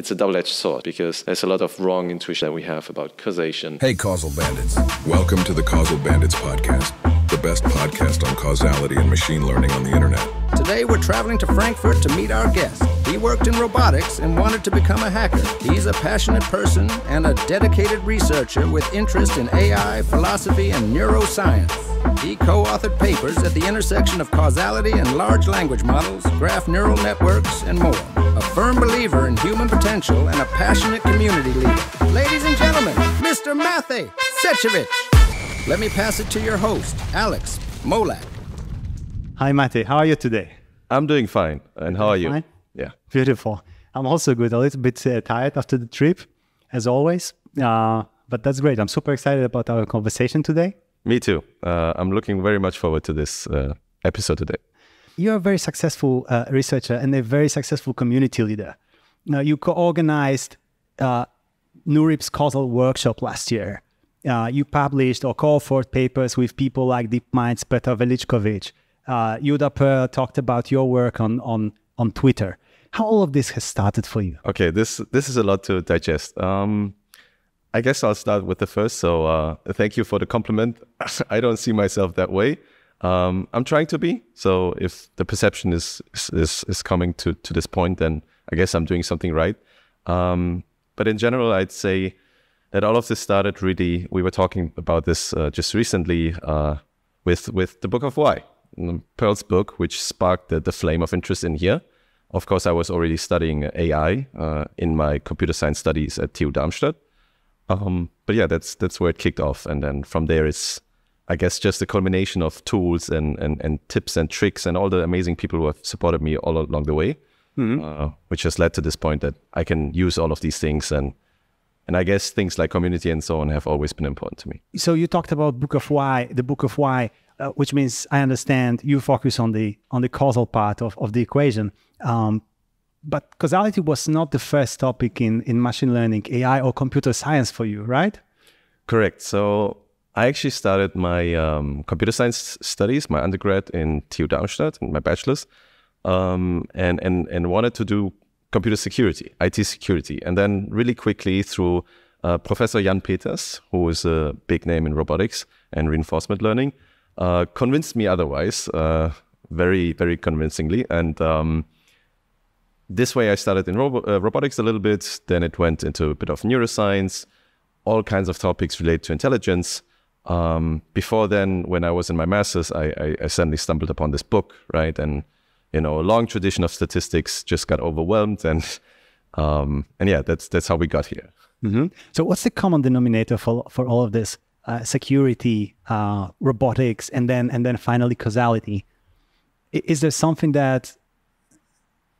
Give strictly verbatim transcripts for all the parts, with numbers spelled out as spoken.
It's a double-edged sword because there's a lot of wrong intuition that we have about causation. Hey, Causal Bandits. Welcome to the Causal Bandits podcast, the best podcast on causality and machine learning on the internet. Today, we're traveling to Frankfurt to meet our guest. He worked in robotics and wanted to become a hacker. He's a passionate person and a dedicated researcher with interest in A I, philosophy, and neuroscience. He co-authored papers at the intersection of causality and large language models, graph neural networks, and more. A firm believer in human potential and a passionate community leader. Ladies and gentlemen, Mister Matej Zečević. Let me pass it to your host, Alex Molak. Hi, Matej. How are you today? I'm doing fine. And how are you? Fine? Yeah. Beautiful. I'm also good. A little bit uh, tired after the trip, as always. Uh, but that's great. I'm super excited about our conversation today. Me too. Uh, I'm looking very much forward to this uh, episode today. You're a very successful uh, researcher and a very successful community leader. Now, you co-organized uh, NeurIPS causal workshop last year. Uh, you published or co-authored papers with people like DeepMind's Petar Veličković. Uh, Judea Pearl talked about your work on, on, on Twitter. How all of this has started for you? Okay, this, this is a lot to digest. Um... I guess I'll start with the first. So uh, thank you for the compliment. I don't see myself that way. Um, I'm trying to be. So if the perception is is is coming to to this point, then I guess I'm doing something right. Um, but in general, I'd say that all of this started really. We were talking about this uh, just recently uh, with with the Book of Why, Pearl's book, which sparked the, the flame of interest in here. Of course, I was already studying A I uh, in my computer science studies at T U Darmstadt. Um, but yeah, that's that's where it kicked off, and then from there it's, I guess, just a culmination of tools and and and tips and tricks and all the amazing people who have supported me all along the way, mm-hmm. uh, which has led to this point that I can use all of these things, and and I guess things like community and so on have always been important to me. So you talked about Book of Why, the Book of Why, uh, which means I understand you focus on the on the causal part of of the equation. Um, But causality was not the first topic in, in machine learning, A I or computer science for you, right? Correct. So I actually started my um, computer science studies, my undergrad in T U Darmstadt, my bachelor's, um, and, and, and wanted to do computer security, I T security. And then really quickly through uh, Professor Jan Peters, who is a big name in robotics and reinforcement learning, uh, convinced me otherwise, uh, very, very convincingly. And um, this way, I started in robo uh, robotics a little bit, then it went into a bit of neuroscience, all kinds of topics related to intelligence. Um, before then, when I was in my master's, I, I, I suddenly stumbled upon this book, right? And, you know, a long tradition of statistics, just got overwhelmed. And, um, and yeah, that's, that's how we got here. Mm-hmm. So what's the common denominator for, for all of this? Uh, security, uh, robotics, and then, and then finally causality. Is there something that...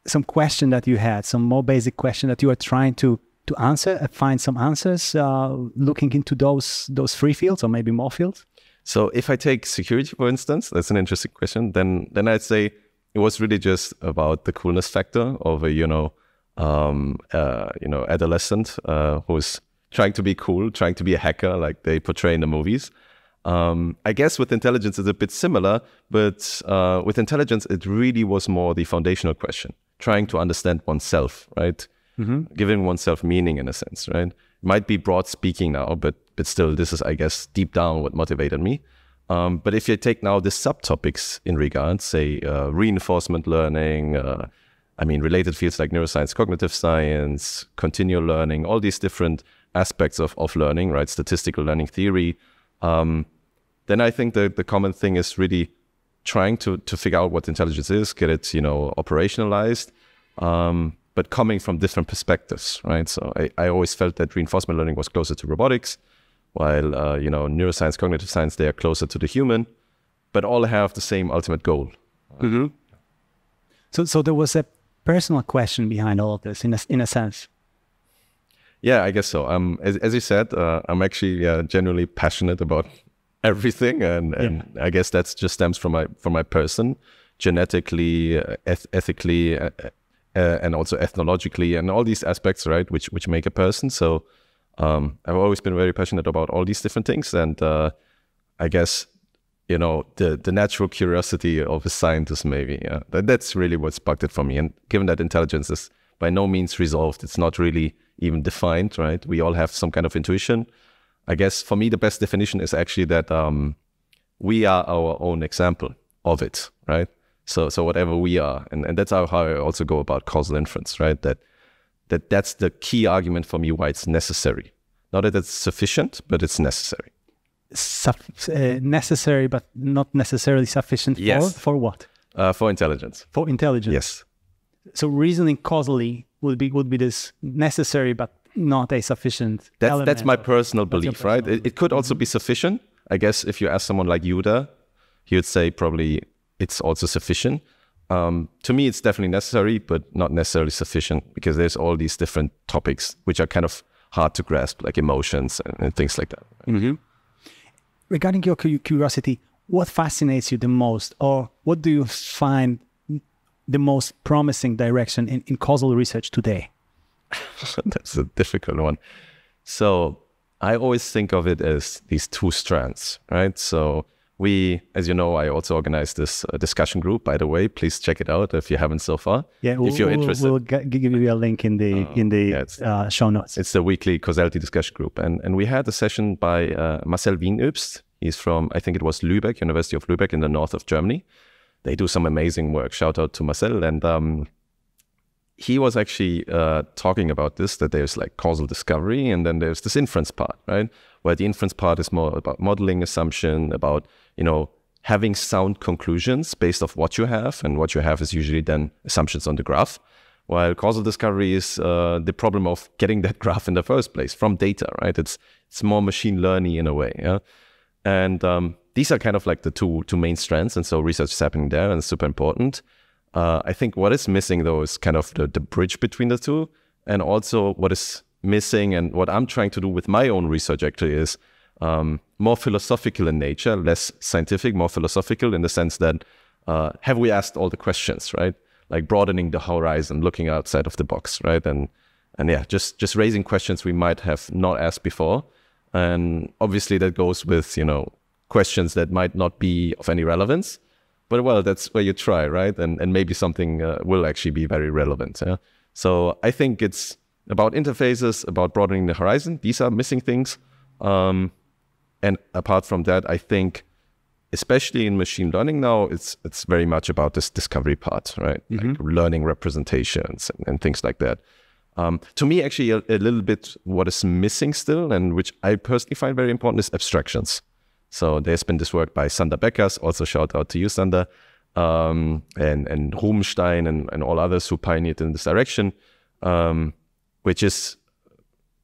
some question that you had, some more basic question that you are trying to to answer, uh, find some answers, uh, looking into those those three fields or maybe more fields? So if I take security, for instance, that's an interesting question. Then then I'd say it was really just about the coolness factor of a you know um, uh, you know adolescent uh, who's trying to be cool, trying to be a hacker, like they portray in the movies. Um, I guess with intelligence it's a bit similar, but uh, with intelligence it really was more the foundational question. Trying to understand oneself, right? Mm-hmm. Giving oneself meaning in a sense, right? Might be broad speaking now, but but still, this is, I guess, deep down what motivated me. Um, but if you take now the subtopics in regard, say uh, reinforcement learning, uh, I mean, related fields like neuroscience, cognitive science, continual learning, all these different aspects of, of learning, right? Statistical learning theory. Um, then I think the, the common thing is really trying to, to figure out what intelligence is, get it, you know, operationalized, um, but coming from different perspectives, right? So I, I always felt that reinforcement learning was closer to robotics, while, uh, you know, neuroscience, cognitive science, they are closer to the human, but all have the same ultimate goal. Mm-hmm. So, so there was a personal question behind all of this, in a, in a sense. Yeah, I guess so. Um, as, as you said, uh, I'm actually uh, generally passionate about everything, and, and yeah. I guess that's just stems from my from my person, genetically, uh, eth ethically, uh, uh, and also ethnologically, and all these aspects, right? Which which make a person. So um, I've always been very passionate about all these different things, and uh, I guess you know the the natural curiosity of a scientist, maybe. Yeah, that, that's really what sparked it for me. And given that intelligence is by no means resolved. It's not really even defined, right? We all have some kind of intuition. I guess for me, the best definition is actually that um, we are our own example of it, right? So, so whatever we are, and, and that's how I also go about causal inference, right? That, that that's the key argument for me why it's necessary. Not that it's sufficient, but it's necessary. Suf uh, necessary, but not necessarily sufficient. Yes. For, for what? Uh, for intelligence. For intelligence. Yes. So reasoning causally would be would be this necessary, but not a sufficient. That's that's my personal belief, personal right? Belief. It, it could also be sufficient. I guess if you ask someone like Yuda, he would say probably it's also sufficient. Um, to me, it's definitely necessary, but not necessarily sufficient, because there's all these different topics which are kind of hard to grasp, like emotions and, and things like that. Mm-hmm. Regarding your curiosity, what fascinates you the most, or what do you find the most promising direction in, in causal research today? That's a difficult one. So I always think of it as these two strands, right? So we, as you know, I also organized this uh, discussion group, by the way. Please check it out if you haven't so far. Yeah, we'll, if you're interested. We'll give you a link in the, uh, in the yeah, uh, show notes. It's the weekly causality discussion group. And, and we had a session by uh, Marcel Wienöbst. He's from, I think it was Lübeck, University of Lübeck in the north of Germany. They do some amazing work. Shout out to Marcel. And um, he was actually uh, talking about this, that there's like causal discovery, and then there's this inference part, right? Where the inference part is more about modeling assumption, about, you know, having sound conclusions based off what you have, and what you have is usually then assumptions on the graph. While causal discovery is uh, the problem of getting that graph in the first place from data, right? It's it's more machine learning in a way, yeah. And um, these are kind of like the two two main strands, and so research is happening there, and it's super important. Uh, I think what is missing though is kind of the, the bridge between the two, and also what is missing, and what I'm trying to do with my own research actually is um, more philosophical in nature, less scientific, more philosophical in the sense that uh, have we asked all the questions, right? Like broadening the horizon, looking outside of the box, right? And and yeah, just just raising questions we might have not asked before, and obviously that goes with, you know, questions that might not be of any relevance, but well, that's where you try, right? And and maybe something uh, will actually be very relevant. Yeah. So I think it's about interfaces, about broadening the horizon. These are missing things. Um, and apart from that, I think, especially in machine learning now, it's it's very much about this discovery part, right? Mm-hmm. Like learning representations and, and things like that. Um, to me, actually, a, a little bit what is missing still, and which I personally find very important, is abstractions. So there's been this work by Sander Beckers, also shout out to you, Sander, um, and, and Rubenstein and, and all others who pioneered in this direction, um, which is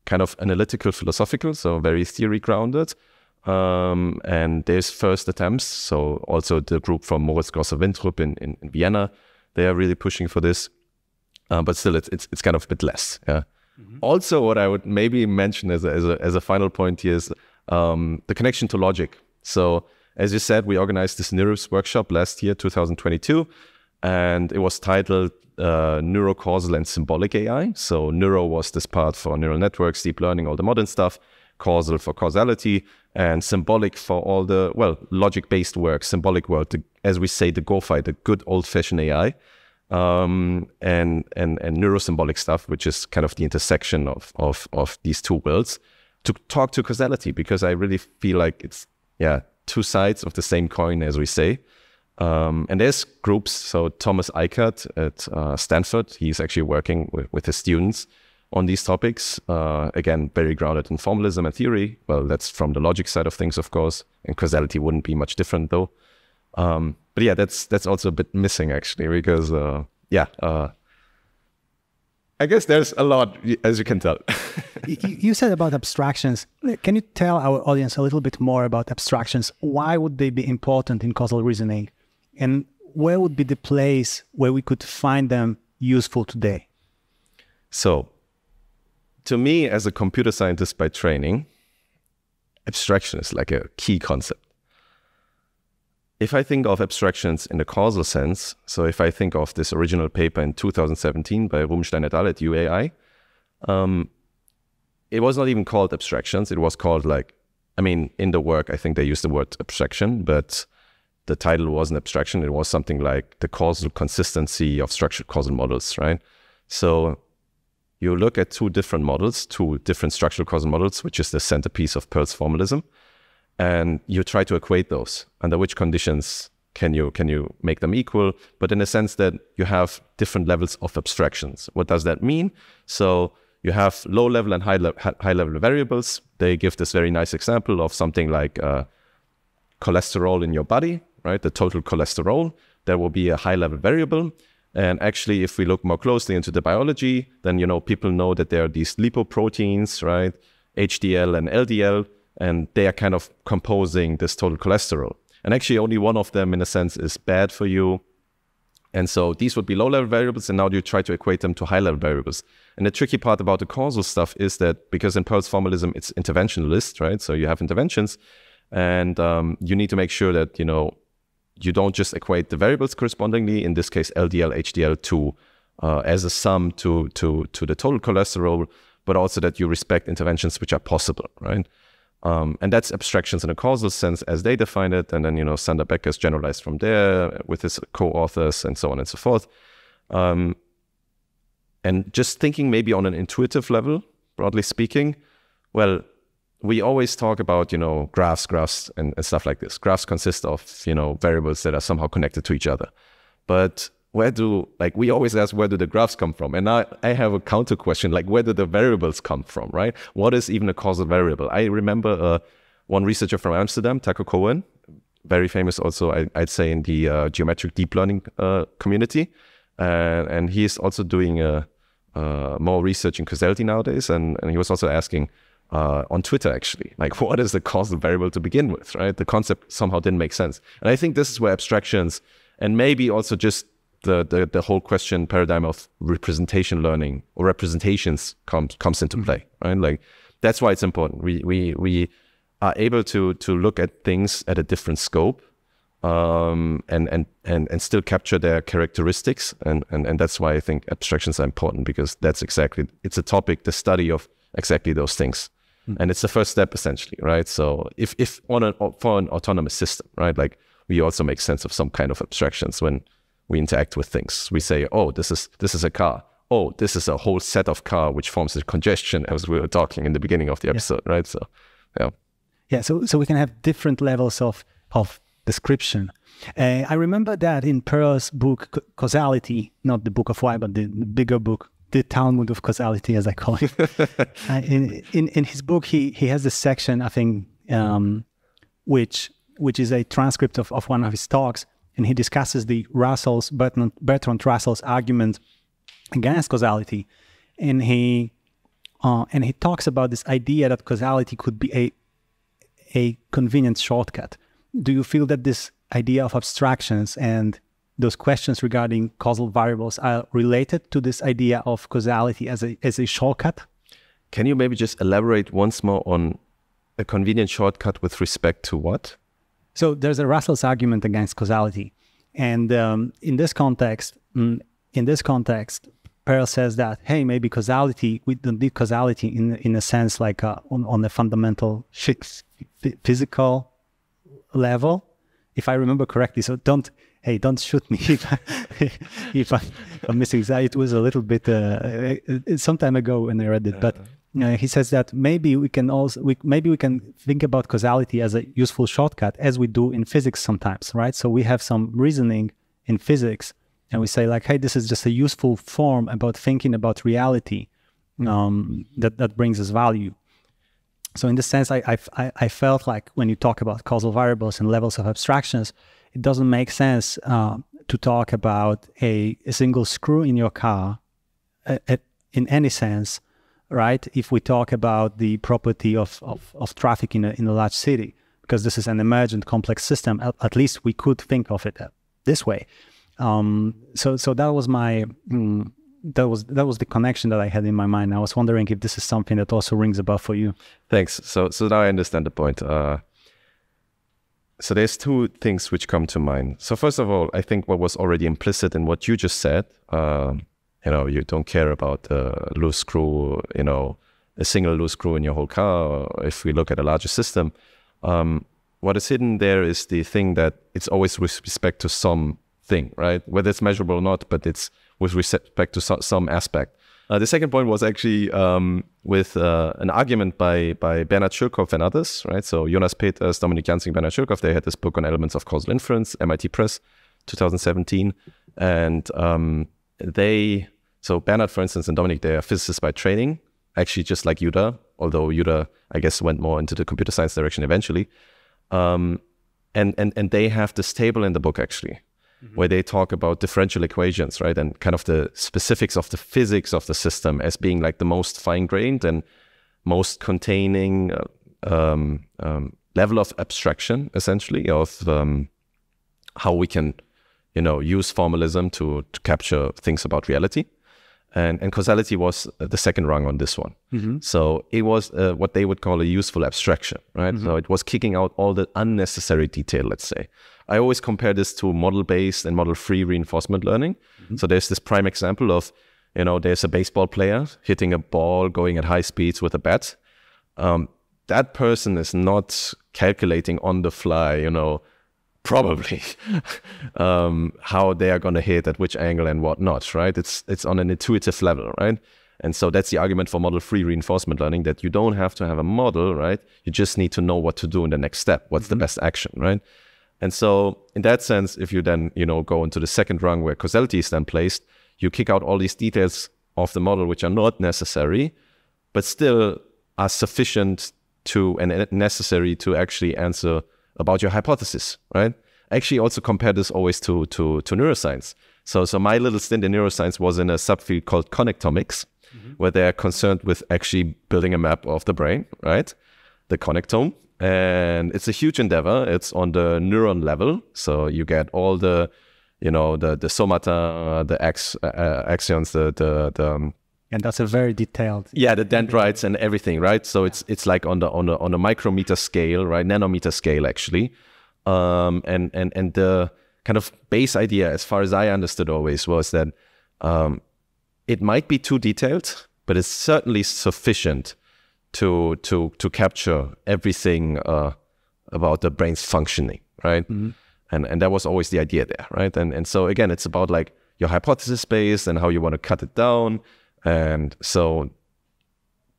kind of analytical, philosophical, so very theory grounded. Um, and there's first attempts. So also the group from Moritz Grosser-Winthrop in, in, in Vienna, they are really pushing for this. Uh, but still, it's, it's it's kind of a bit less. Yeah. Mm-hmm. Also, what I would maybe mention as a, as a, as a final point here is um, the connection to logic. So as you said, we organized this NeurIPS workshop last year, two thousand twenty-two, and it was titled Uh, neurocausal and symbolic A I. So neuro was this part for neural networks, deep learning, all the modern stuff, causal for causality, and symbolic for all the, well, logic-based work, symbolic work, the, as we say, the GoFi, the good old-fashioned A I, um, and, and, and neurosymbolic stuff, which is kind of the intersection of, of, of these two worlds, to talk to causality, because I really feel like it's, yeah, two sides of the same coin, as we say. Um, and there's groups, so Thomas Eichert at uh, Stanford, he's actually working with, with his students on these topics. Uh, again, very grounded in formalism and theory. Well, that's from the logic side of things, of course, and causality wouldn't be much different though. Um, but yeah, that's that's also a bit missing actually, because uh, yeah, uh, I guess there's a lot, as you can tell. You said about abstractions. Can you tell our audience a little bit more about abstractions? Why would they be important in causal reasoning? And where would be the place where we could find them useful today? So, to me, as a computer scientist by training, abstraction is like a key concept. If I think of abstractions in the causal sense, so if I think of this original paper in two thousand seventeen by Rubenstein et al. At U A I, um, it was not even called abstractions. It was called like, I mean, in the work, I think they used the word abstraction, but the title wasn't abstraction. It was something like the causal consistency of structural causal models, right? So you look at two different models, two different structural causal models, which is the centerpiece of Pearl's formalism, and you try to equate those. Under which conditions can you, can you make them equal? But in a sense that you have different levels of abstractions. What does that mean? So you have low-level and high-level high level variables. They give this very nice example of something like uh, cholesterol in your body, right? The total cholesterol. There will be a high-level variable. And actually, if we look more closely into the biology, then, you know, people know that there are these lipoproteins, right? H D L and L D L, and they are kind of composing this total cholesterol. And actually, only one of them, in a sense, is bad for you. And so these would be low-level variables, and now you try to equate them to high-level variables. And the tricky part about the causal stuff is that, because in Pearl's formalism, it's interventionalist, right? So you have interventions, and um, you need to make sure that, you know, you don't just equate the variables correspondingly, in this case, L D L, H D L, to, uh, as a sum to, to, to the total cholesterol, but also that you respect interventions which are possible, right? Um, and that's abstractions in a causal sense as they define it. And then, you know, Sander Beckers generalized from there with his co-authors and so on and so forth. Um, and just thinking maybe on an intuitive level, broadly speaking, well, we always talk about, you know, graphs, graphs and, and stuff like this. Graphs consist of, you know, variables that are somehow connected to each other. But where do, like, we always ask, where do the graphs come from? And I, I have a counter question, like, where do the variables come from, right? What is even a causal variable? I remember uh, one researcher from Amsterdam, Taco Cohen, very famous also, I, I'd say, in the uh, geometric deep learning uh, community. Uh, and he is also doing uh, uh, more research in causality nowadays. And, and he was also asking, Uh, on Twitter, actually, like, what is the causal variable to begin with, right? The concept somehow didn't make sense. And I think this is where abstractions and maybe also just the, the, the whole question paradigm of representation learning or representations comes, comes into play, right? Like, that's why it's important. We, we, we are able to, to look at things at a different scope um, and, and, and, and still capture their characteristics. And, and, and that's why I think abstractions are important, because that's exactly, it's a topic, the study of exactly those things. And it's the first step, essentially, right? So if, if on an, for an autonomous system, right, like, we also make sense of some kind of abstractions when we interact with things. We say, oh, this is, this is a car. Oh, this is a whole set of car, which forms a congestion, as we were talking in the beginning of the episode, yeah. right? So, yeah. Yeah, so, so we can have different levels of, of description. Uh, I remember that in Pearl's book, Causality, not the Book of Why, but the bigger book, the Talmud of Causality, as I call it. uh, in, in in his book, he he has this section, I think, um, which which is a transcript of, of one of his talks, and he discusses the Russell's Bertrand, Bertrand Russell's argument against causality, and he uh, and he talks about this idea that causality could be a a convenient shortcut. Do you feel that this idea of abstractions and those questions regarding causal variables are related to this idea of causality as a, as a shortcut? Can you maybe just elaborate once more on a convenient shortcut with respect to what? So there's a Russell's argument against causality. And um, in this context, in this context, Pearl says that, hey, maybe causality, we don't need causality in, in a sense like uh, on, on a fundamental physical level, if I remember correctly. So don't, hey, don't shoot me if, I, if, I, if I'm missing that. It was a little bit uh, some time ago when I read it, but uh, he says that maybe we can also we, maybe we can think about causality as a useful shortcut, as we do in physics sometimes, right? So we have some reasoning in physics, and we say like, hey, this is just a useful form about thinking about reality um, that that brings us value. So in this sense, I, I I felt like when you talk about causal variables and levels of abstractions, it doesn't make sense uh, to talk about a, a single screw in your car a, a, in any sense, right? If we talk about the property of, of, of traffic in a, in a large city, because this is an emergent complex system, at, at least we could think of it this way. Um, so, so that was my, mm, that was, that was the connection that I had in my mind. I was wondering if this is something that also rings a bell for you. Thanks. So, so now I understand the point. Uh... So there's two things which come to mind. So first of all, I think what was already implicit in what you just said, uh, you know, you don't care about a loose screw, you know, a single loose screw in your whole car, if we look at a larger system. Um, what is hidden there is the thing that it's always with respect to some thing, right? Whether it's measurable or not, but it's with respect to so some aspect. Uh, the second point was actually um, with uh, an argument by by Bernhard Schölkopf and others, right? So Jonas Peters, Dominik Janzing, Bernhard Schölkopf, they had this book on Elements of Causal Inference, M I T Press, two thousand seventeen. And um, they, so Bernhard, for instance, and Dominik, they are physicists by training, actually just like Yuda, although Yuda, I guess, went more into the computer science direction eventually. Um, and, and, and they have this table in the book, actually, Mm-hmm. where they talk about differential equations, right? And kind of the specifics of the physics of the system as being like the most fine-grained and most containing uh, um, um, level of abstraction, essentially, of um, how we can, you know, use formalism to, to capture things about reality. And, and causality was the second rung on this one. Mm-hmm. So it was uh, what they would call a useful abstraction, right? Mm-hmm. So it was kicking out all the unnecessary detail, let's say. I always compare this to model-based and model-free reinforcement learning. Mm-hmm. So there's this prime example of, you know, there's a baseball player hitting a ball, going at high speeds with a bat. Um, that person is not calculating on the fly, you know, probably um, how they are going to hit at which angle and whatnot, right? It's it's on an intuitive level, right? And so that's the argument for model-free reinforcement learning, that you don't have to have a model, right? You just need to know what to do in the next step. What's mm-hmm. the best action, right? And so in that sense, if you then, you know, go into the second rung where causality is then placed, you kick out all these details of the model which are not necessary, but still are sufficient to and necessary to actually answer about your hypothesis, right? I actually also compare this always to, to, to neuroscience. So, so my little stint in neuroscience was in a subfield called connectomics, mm-hmm. where they're concerned with actually building a map of the brain, right? The connectome. And it's a huge endeavor. It's on the neuron level. So you get all the, you know, the, the somata, the ax, uh, axons, the... the, the um, and that's a very detailed... Yeah, the dendrites and everything, right? So yeah. it's it's like on the on a, on a micrometer scale, right? Nanometer scale, actually. Um, and, and, and the kind of base idea, as far as I understood always, was that um, it might be too detailed, but it's certainly sufficient to to to capture everything uh, about the brain's functioning, right? Mm-hmm. And and that was always the idea there, right? And, and so, again, it's about like your hypothesis base and how you want to cut it down. And so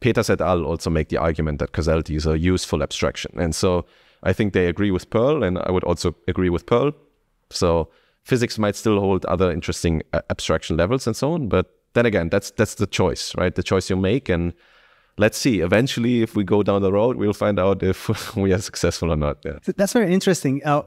Peters et al. Also make the argument that causality is a useful abstraction. And so I think they agree with Pearl, and I would also agree with Pearl. So physics might still hold other interesting uh, abstraction levels and so on. But then again, that's that's the choice, right? The choice you make. And let's see, eventually, if we go down the road, we'll find out if we are successful or not. Yeah. That's very interesting. Uh,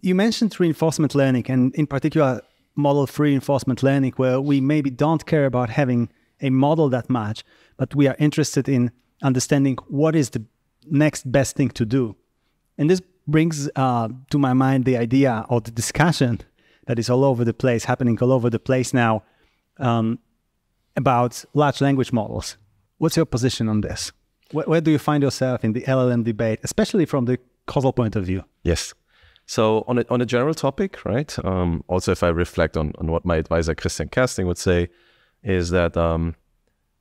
you mentioned reinforcement learning, and in particular, model-free reinforcement learning, where we maybe don't care about having a model that much, but we are interested in understanding what is the next best thing to do. And this brings uh, to my mind the idea or the discussion that is all over the place, happening all over the place now, um, about large language models. What's your position on this? Where, where do you find yourself in the L L M debate, especially from the causal point of view? Yes. So on a, on a general topic, right? Um, also, if I reflect on, on what my advisor, Christian Kersting, would say, is that um,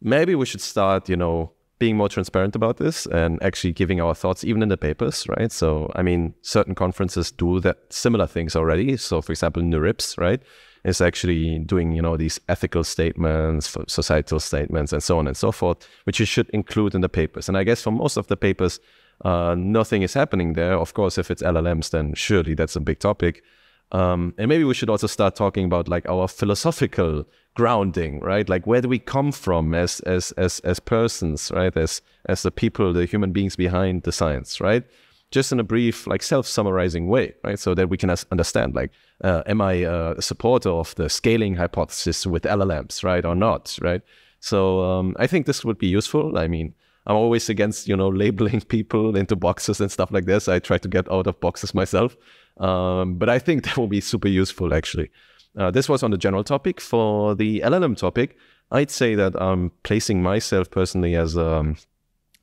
maybe we should start, you know, being more transparent about this and actually giving our thoughts even in the papers, right? So, I mean, certain conferences do that similar things already. So, for example, NeurIPS, right, is actually doing, you know, these ethical statements, societal statements, and so on and so forth, which you should include in the papers. And I guess for most of the papers, uh, nothing is happening there. Of course, if it's L L Ms, then surely that's a big topic. Um, and maybe we should also start talking about like our philosophical grounding, right? Like where do we come from as as as as persons, right? As as the people, the human beings behind the science, right? Just in a brief, like self-summarizing way, right? So that we can understand, like, uh, am I uh, a supporter of the scaling hypothesis with L L Ms, right, or not, right? So um, I think this would be useful. I mean, I'm always against, you know, labeling people into boxes and stuff like this. I try to get out of boxes myself. Um, but I think that will be super useful, actually. Uh, this was on the general topic. For the L L M topic, I'd say that I'm placing myself personally as um,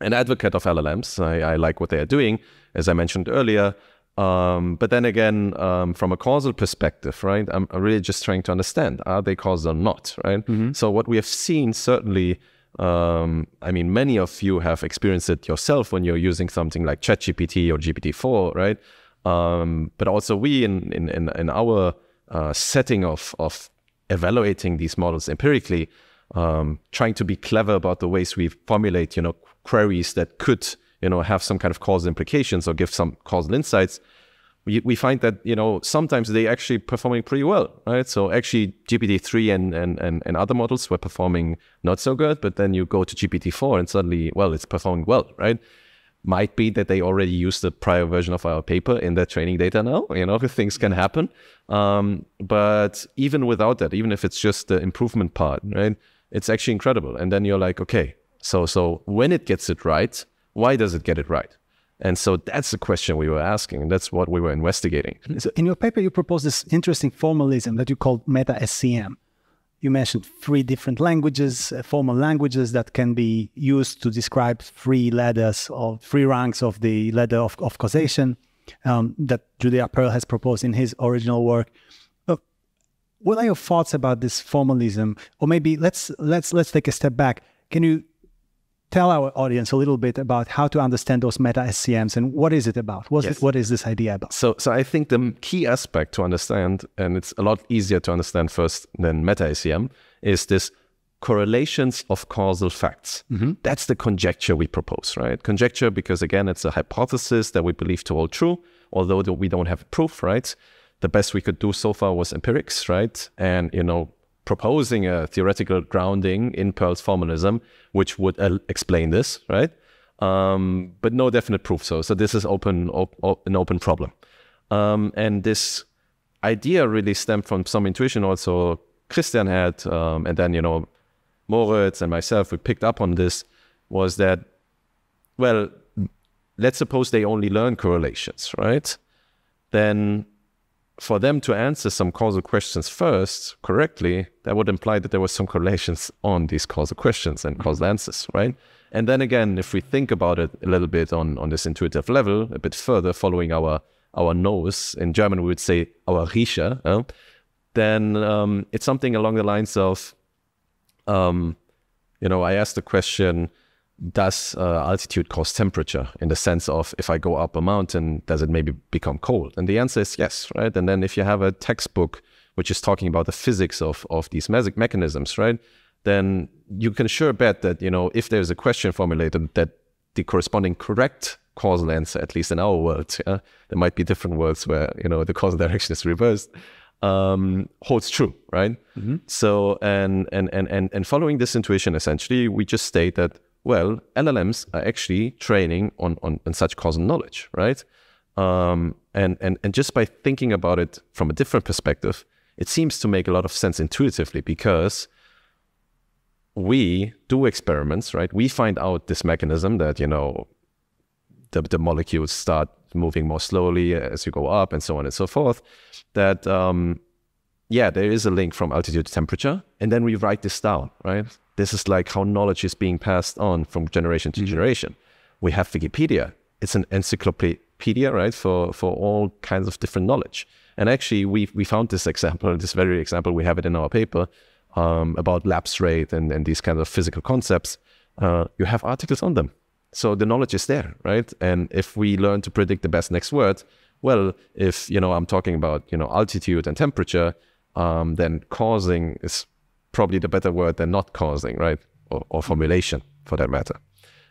an advocate of L L Ms. I, I like what they are doing, as I mentioned earlier. Um, but then again, um, from a causal perspective, right, I'm really just trying to understand, are they causal or not, right? Mm-hmm. So what we have seen certainly... Um, I mean, many of you have experienced it yourself when you're using something like ChatGPT or G P T four, right? Um, but also we in in, in our uh, setting of, of evaluating these models empirically, um, trying to be clever about the ways we formulate, you know, queries that could, you know, have some kind of causal implications or give some causal insights, we, we find that, you know, sometimes they actually performing pretty well, right? So actually G P T three and, and, and, and other models were performing not so good, but then you go to G P T four and suddenly, well, it's performing well, right? Might be that they already used the prior version of our paper in their training data now, you know, things can happen. Um, but even without that, even if it's just the improvement part, right, it's actually incredible. And then you're like, okay, so, so when it gets it right, why does it get it right? And so that's the question we were asking, and that's what we were investigating. So in your paper, you propose this interesting formalism that you called meta S C M. You mentioned three different languages, uh, formal languages that can be used to describe three ladders or three ranks of the ladder of, of causation um, that Judea Pearl has proposed in his original work. Uh, what are your thoughts about this formalism? Or maybe let's let's let's take a step back. Can you tell our audience a little bit about how to understand those meta S C Ms and what is it about? What's yes. it, what is this idea about? So, so I think the key aspect to understand, and it's a lot easier to understand first than meta S C M, is this correlations of causal facts. Mm-hmm. That's the conjecture we propose, right? Conjecture because, again, it's a hypothesis that we believe to hold true, although we don't have proof, right? The best we could do so far was empirics, right? And, you know, proposing a theoretical grounding in Pearl's formalism, which would uh, explain this, right? Um, but no definite proof. So, so this is open, op op an open problem. Um, and this idea really stemmed from some intuition also Christian had, um, and then, you know, Moritz and myself, we picked up on this, was that, well, let's suppose they only learn correlations, right? Then for them to answer some causal questions first correctly, that would imply that there were some correlations on these causal questions and causal answers, right? And then again, if we think about it a little bit on, on this intuitive level, a bit further, following our our nose, in German we would say our Riecher, uh, then um, it's something along the lines of, um, you know, I asked the question, does uh, altitude cause temperature, in the sense of if I go up a mountain, does it maybe become cold? And the answer is yes, right? And then if you have a textbook which is talking about the physics of, of these me mechanisms, right? Then you can sure bet that, you know, if there's a question formulated, that the corresponding correct causal answer, at least in our world, yeah? There might be different worlds where, you know, the causal direction is reversed, um, holds true, right? Mm-hmm. So, and, and, and, and, and following this intuition, essentially, we just state that, well, L L Ms are actually training on, on, on such causal knowledge, right? Um, and, and, and just by thinking about it from a different perspective, it seems to make a lot of sense intuitively, because we do experiments, right? We find out this mechanism that, you know, the, the molecules start moving more slowly as you go up and so on and so forth, that, um, yeah, there is a link from altitude to temperature. And then we write this down, right? This is like how knowledge is being passed on from generation to mm-hmm. generation. We have Wikipedia. It's an encyclopedia, right, for, for all kinds of different knowledge. And actually, we, we found this example, this very example, we have it in our paper, um, about lapse rate and, and these kinds of physical concepts. Uh, you have articles on them. So the knowledge is there, right? And if we learn to predict the best next word, well, if, you know, I'm talking about, you know, altitude and temperature, um, then causing is probably the better word than not causing, right? Or, or formulation for that matter.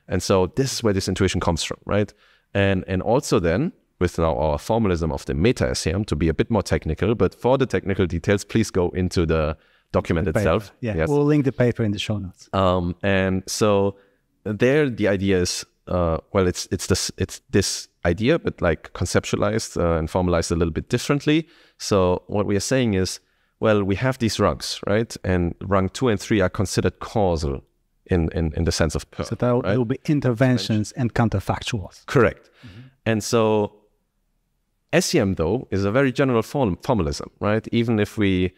And so this is where this intuition comes from, right? And, and also then with now our formalism of the meta S C M, to be a bit more technical, but for the technical details, please go into the document the itself. Yeah, yes. We'll link the paper in the show notes. Um, and so there the idea is, uh, well, it's, it's, this, it's this idea, but like conceptualized uh, and formalized a little bit differently. So what we are saying is, well, we have these rungs, right? And rung two and three are considered causal in, in, in the sense of Pearl. So there will, right? will be interventions and counterfactuals. Correct. Mm-hmm. And so S C M, though, is a very general form, formalism, right? Even if we,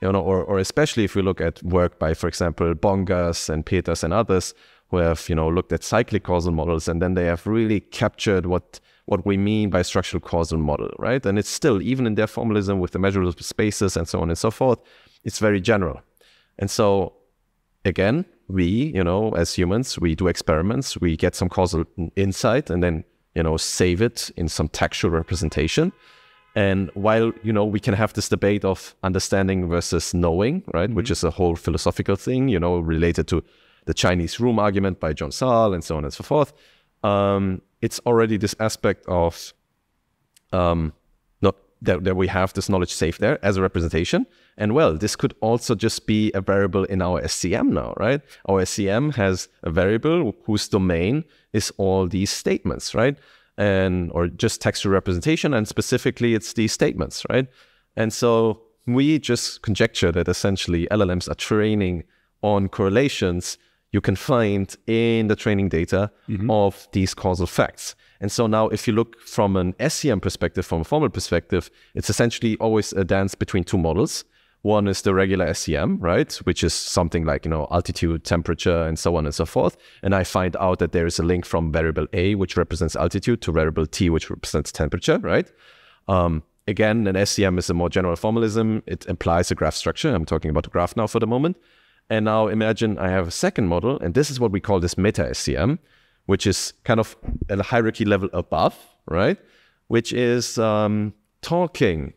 you know, or, or especially if we look at work by, for example, Bongas and Peters and others, who have, you know, looked at cyclic causal models, and then they have really captured what what we mean by structural causal model, right? And it's still, even in their formalism with the measurable spaces and so on and so forth, it's very general. And so, again, we, you know, as humans, we do experiments, we get some causal insight and then, you know, save it in some textual representation. And while, you know, we can have this debate of understanding versus knowing, right, mm-hmm. which is a whole philosophical thing, you know, related to the Chinese room argument by John Searle and so on and so forth, um, it's already this aspect of um, not that, that we have this knowledge safe there as a representation. And well, this could also just be a variable in our S C M now, right? Our S C M has a variable whose domain is all these statements, right? And or just textual representation, and specifically it's these statements, right? And so we just conjecture that essentially L L Ms are training on correlations you can find in the training data mm-hmm. of these causal facts. And so now if you look from an S C M perspective, from a formal perspective, it's essentially always a dance between two models. One is the regular S C M, right? Which is something like, you know, altitude, temperature, and so on and so forth. And I find out that there is a link from variable A, which represents altitude, to variable T, which represents temperature, right? Um, again, an S C M is a more general formalism. It implies a graph structure. I'm talking about a graph now for the moment. And now imagine I have a second model, and this is what we call this meta S C M, which is kind of at a hierarchy level above, right? Which is um, talking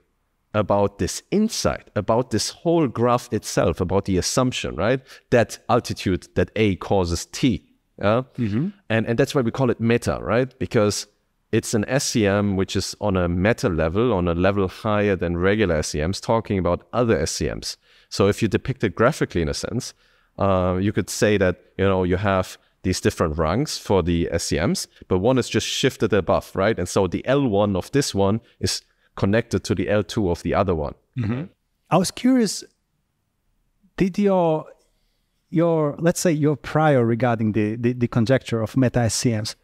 about this insight, about this whole graph itself, about the assumption, right? That altitude, that A causes T. Yeah? Mm-hmm. And, and that's why we call it meta, right? Because it's an S C M which is on a meta level, on a level higher than regular S C Ms, talking about other S C Ms. So if you depict it graphically, in a sense, uh, you could say that, you know, you have these different rungs for the S C Ms, but one is just shifted above, right? And so the L one of this one is connected to the L two of the other one. Mm-hmm. I was curious, did your, your let's say your prior regarding the, the, the conjecture of meta S C Ms,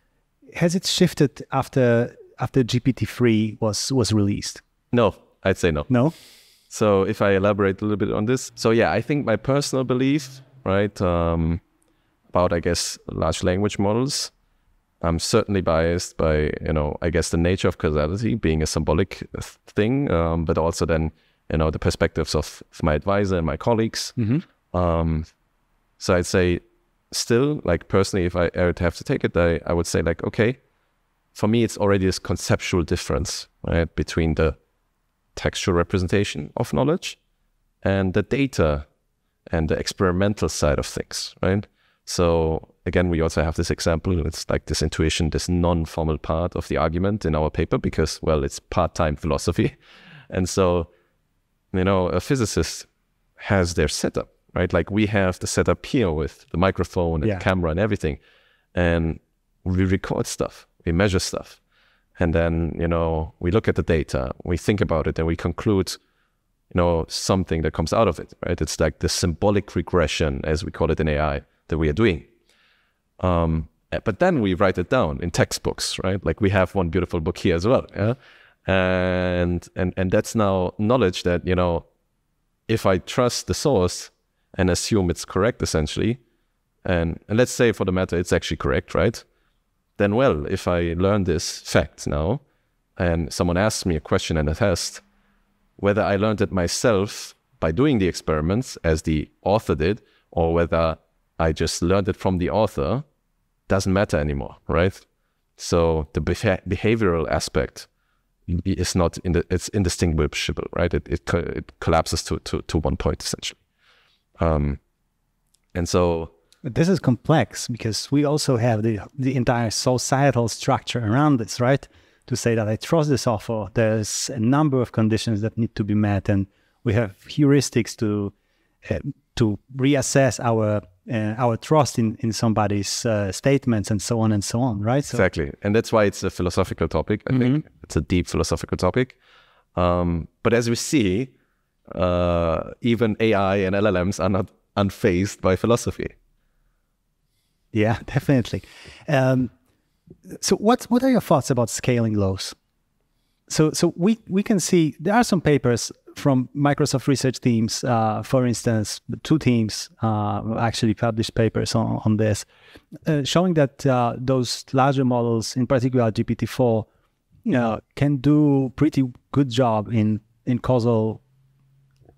has it shifted after after G P T three was, was released? No, I'd say no. No? So if I elaborate a little bit on this. So yeah, I think my personal belief, right, um, about, I guess, large language models, I'm certainly biased by, you know, I guess the nature of causality being a symbolic thing, um, but also then, you know, the perspectives of my advisor and my colleagues. Mm-hmm. um, so I'd say still, like personally, if I, I would have to take it, I, I would say like, okay, for me, it's already this conceptual difference, right, between the textual representation of knowledge and the data and the experimental side of things, right? So again, we also have this example. It's like this intuition, this non-formal part of the argument in our paper, because, well, it's part-time philosophy. And so, you know, a physicist has their setup, right? Like we have the setup here with the microphone and yeah. the camera and everything. And we record stuff, we measure stuff. And then, you know, we look at the data, we think about it, and we conclude, you know, something that comes out of it, right? It's like the symbolic regression, as we call it in A I, that we are doing. Um, but then we write it down in textbooks, right? Like we have one beautiful book here as well. Yeah? And, and, and that's now knowledge that, you know, if I trust the source and assume it's correct, essentially, and, and let's say for the matter, it's actually correct, right? Then, well, if I learn this fact now and someone asks me a question in a test, whether I learned it myself by doing the experiments as the author did, or whether I just learned it from the author, doesn't matter anymore, right? So the beha behavioral aspect is not, in the, it's indistinguishable, right? It, it, co it collapses to, to, to one point, essentially. Um, and so... But this is complex because we also have the, the entire societal structure around this, right? To say that I trust this author, there's a number of conditions that need to be met, and we have heuristics to, uh, to reassess our... Uh, our trust in, in somebody's uh, statements and so on and so on, right? So exactly. And that's why it's a philosophical topic, I mm-hmm. think. It's a deep philosophical topic. Um, but as we see, uh, even A I and L L Ms are not unfazed by philosophy. Yeah, definitely. Um, so what, what are your thoughts about scaling laws? So, so we, we can see there are some papers from Microsoft research teams, uh, for instance, two teams uh, actually published papers on, on this, uh, showing that uh, those larger models, in particular G P T four, uh, can do pretty good job in, in causal,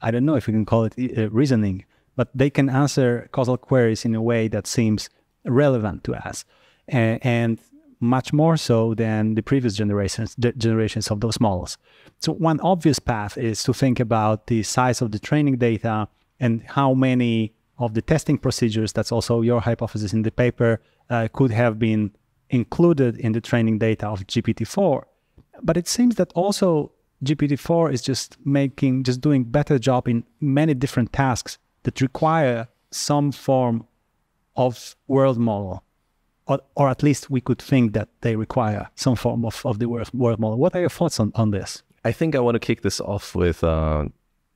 I don't know if we can call it uh, reasoning, but they can answer causal queries in a way that seems relevant to us. And, and much more so than the previous generations, the generations of those models. So one obvious path is to think about the size of the training data and how many of the testing procedures, that's also your hypothesis in the paper, uh, could have been included in the training data of G P T four. But it seems that also G P T four is just making, just doing better job in many different tasks that require some form of world model, or, or at least we could think that they require some form of, of the world, world model. What are your thoughts on, on this? I think I want to kick this off with uh,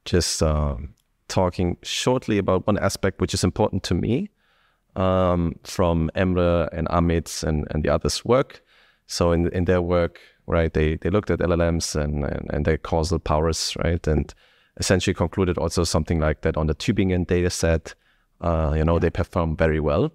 just um, talking shortly about one aspect which is important to me um, from Emre and Amit's and, and the others' work. So in, in their work, right, they, they looked at L L Ms and, and, and their causal powers, right, and essentially concluded also something like that on the Tübingen data set. Uh, you know, yeah. They perform very well.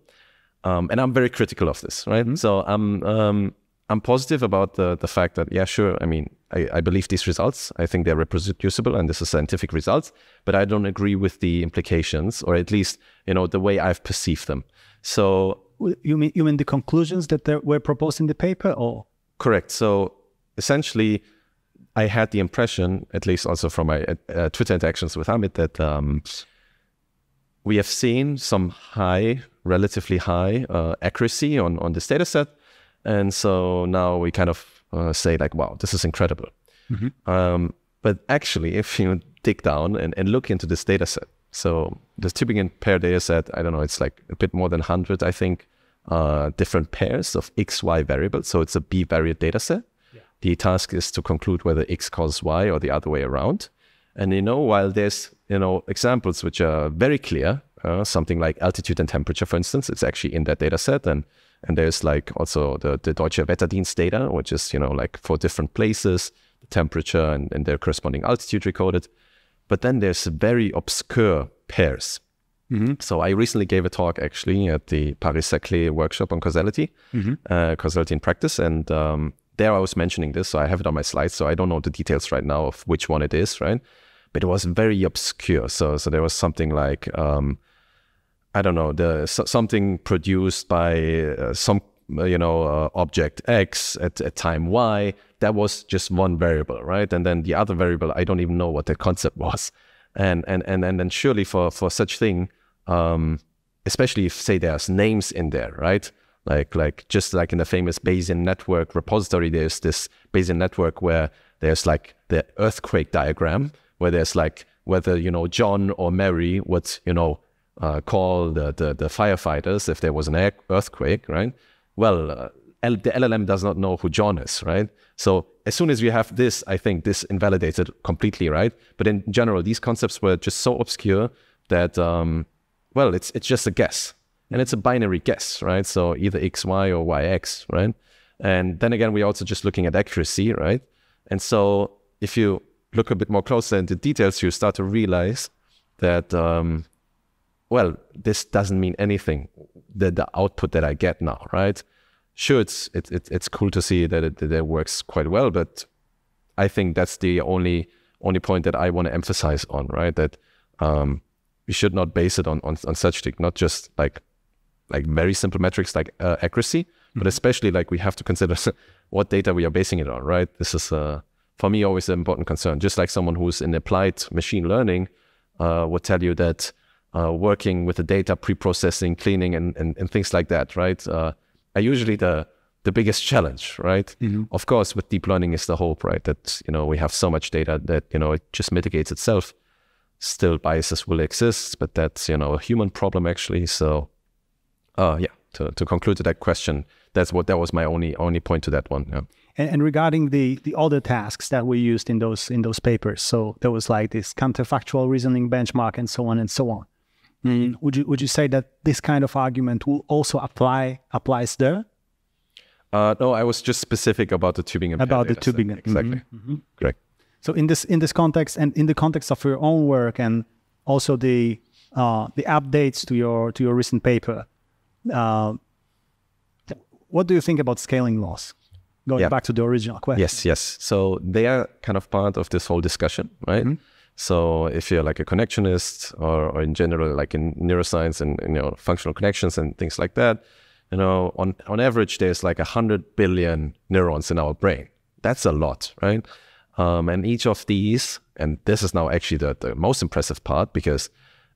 Um, and I'm very critical of this, right? Mm-hmm. So I'm um, I'm positive about the, the fact that, yeah, sure, I mean, I, I believe these results. I think they're reproducible and this is scientific results, but I don't agree with the implications, or at least, you know, the way I've perceived them. So... You mean, you mean the conclusions that there were proposed in the paper, or...? Correct. So essentially, I had the impression, at least also from my uh, Twitter interactions with Amit, that... Um, We have seen some high, relatively high uh, accuracy on, on this data set. And so now we kind of uh, say like, wow, this is incredible. Mm-hmm. um, but actually, if you dig down and, and look into this data set, so the Tübingen pair data set, I don't know, it's like a bit more than one hundred, I think, uh, different pairs of X, Y variables. So it's a B-variate data set. Yeah. The task is to conclude whether X causes Y or the other way around. And, you know, while there's, you know, examples which are very clear, uh, something like altitude and temperature, for instance, it's actually in that data set. And, and there's like also the, the Deutsche Wetterdienst data, which is, you know, like for different places, the temperature and, and their corresponding altitude recorded. But then there's very obscure pairs. Mm-hmm. So I recently gave a talk actually at the Paris-Saclay workshop on causality, mm-hmm. uh, causality in practice. And um, there I was mentioning this, so I have it on my slides. So I don't know the details right now of which one it is, right? But it was very obscure. So, so there was something like, um, I don't know, the so, something produced by uh, some, you know, uh, object X at, at time Y. That was just one variable, right? And then the other variable, I don't even know what the concept was. And and and and then surely for for such thing, um, especially if say there's names in there, right? Like like just like in the famous Bayesian network repository, there's this Bayesian network where there's like the earthquake diagram, where there's like whether, you know, John or Mary would, you know, uh, call the, the, the firefighters if there was an earthquake, right? Well, uh, L the L L M does not know who John is, right? So as soon as we have this, I think this invalidates it completely, right? But in general, these concepts were just so obscure that, um, well, it's, it's just a guess. And it's a binary guess, right? So either X Y or Y X, right? And then again, we're also just looking at accuracy, right? And so if you... look a bit more closer into details, you start to realize that, um, well, this doesn't mean anything, the, the output that I get now, right? Sure, it's, it, it, it's cool to see that it, that it works quite well, but I think that's the only only point that I want to emphasize on, right? That um, we should not base it on, on, on such things, not just like, like very simple metrics like uh, accuracy, mm-hmm. but especially like we have to consider what data we are basing it on, right? This is... Uh, for me, always an important concern. Just like someone who's in applied machine learning uh, would tell you that uh, working with the data pre-processing, cleaning, and, and and things like that, right, uh, are usually the the biggest challenge, right? Mm-hmm. Of course, with deep learning is the hope, right? That you know we have so much data that you know it just mitigates itself. Still, biases will exist, but that's you know a human problem actually. So, uh, yeah. To to conclude to that question, that's what that was my only only point to that one. Yeah. And, and regarding the the other tasks that we used in those in those papers, so there was like this counterfactual reasoning benchmark and so on and so on. Mm. Would you would you say that this kind of argument will also apply applies there? Uh, no, I was just specific about the Tübingen. About the Tübingen, exactly. Mm-hmm. Correct. So in this in this context and in the context of your own work and also the uh, the updates to your to your recent paper, uh, what do you think about scaling laws? Going yeah. back to the original question. Yes, yes. So they are kind of part of this whole discussion, right? Mm-hmm. So if you're like a connectionist or, or in general, like in neuroscience and, and you know, functional connections and things like that, you know, on, on average, there's like one hundred billion neurons in our brain. That's a lot, right? Um, and each of these, and this is now actually the, the most impressive part, because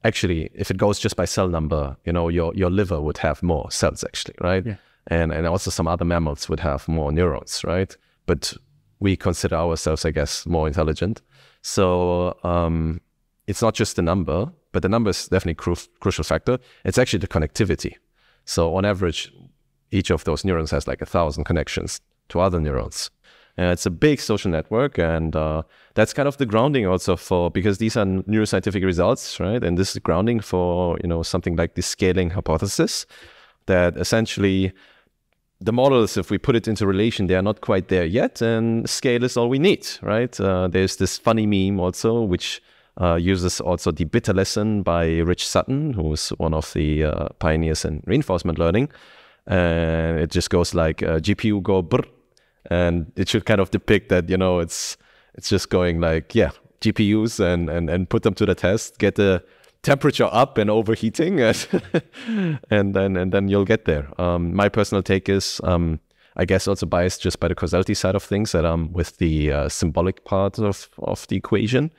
actually, if it goes just by cell number, you know, your, your liver would have more cells actually, right? Yeah. And, and also some other mammals would have more neurons, right? But we consider ourselves, I guess, more intelligent. So um, it's not just the number, but the number is definitely cru crucial factor. It's actually the connectivity. So on average, each of those neurons has like a thousand connections to other neurons. And it's a big social network, and uh, that's kind of the grounding also for, because these are neuroscientific results, right? And this is grounding for, you know, something like the scaling hypothesis, that essentially the models, if we put it into relation, they are not quite there yet, and scale is all we need, right? Uh, there's this funny meme also, which uh, uses also the bitter lesson by Rich Sutton, who is one of the uh, pioneers in reinforcement learning. And it just goes like, uh, G P U go brr. And it should kind of depict that, you know, it's it's just going like, yeah, G P Us and and and put them to the test, get the temperature up and overheating, and and then and then you'll get there. Um, my personal take is, um, I guess, also biased just by the causality side of things, that I'm with the uh, symbolic part of of the equation,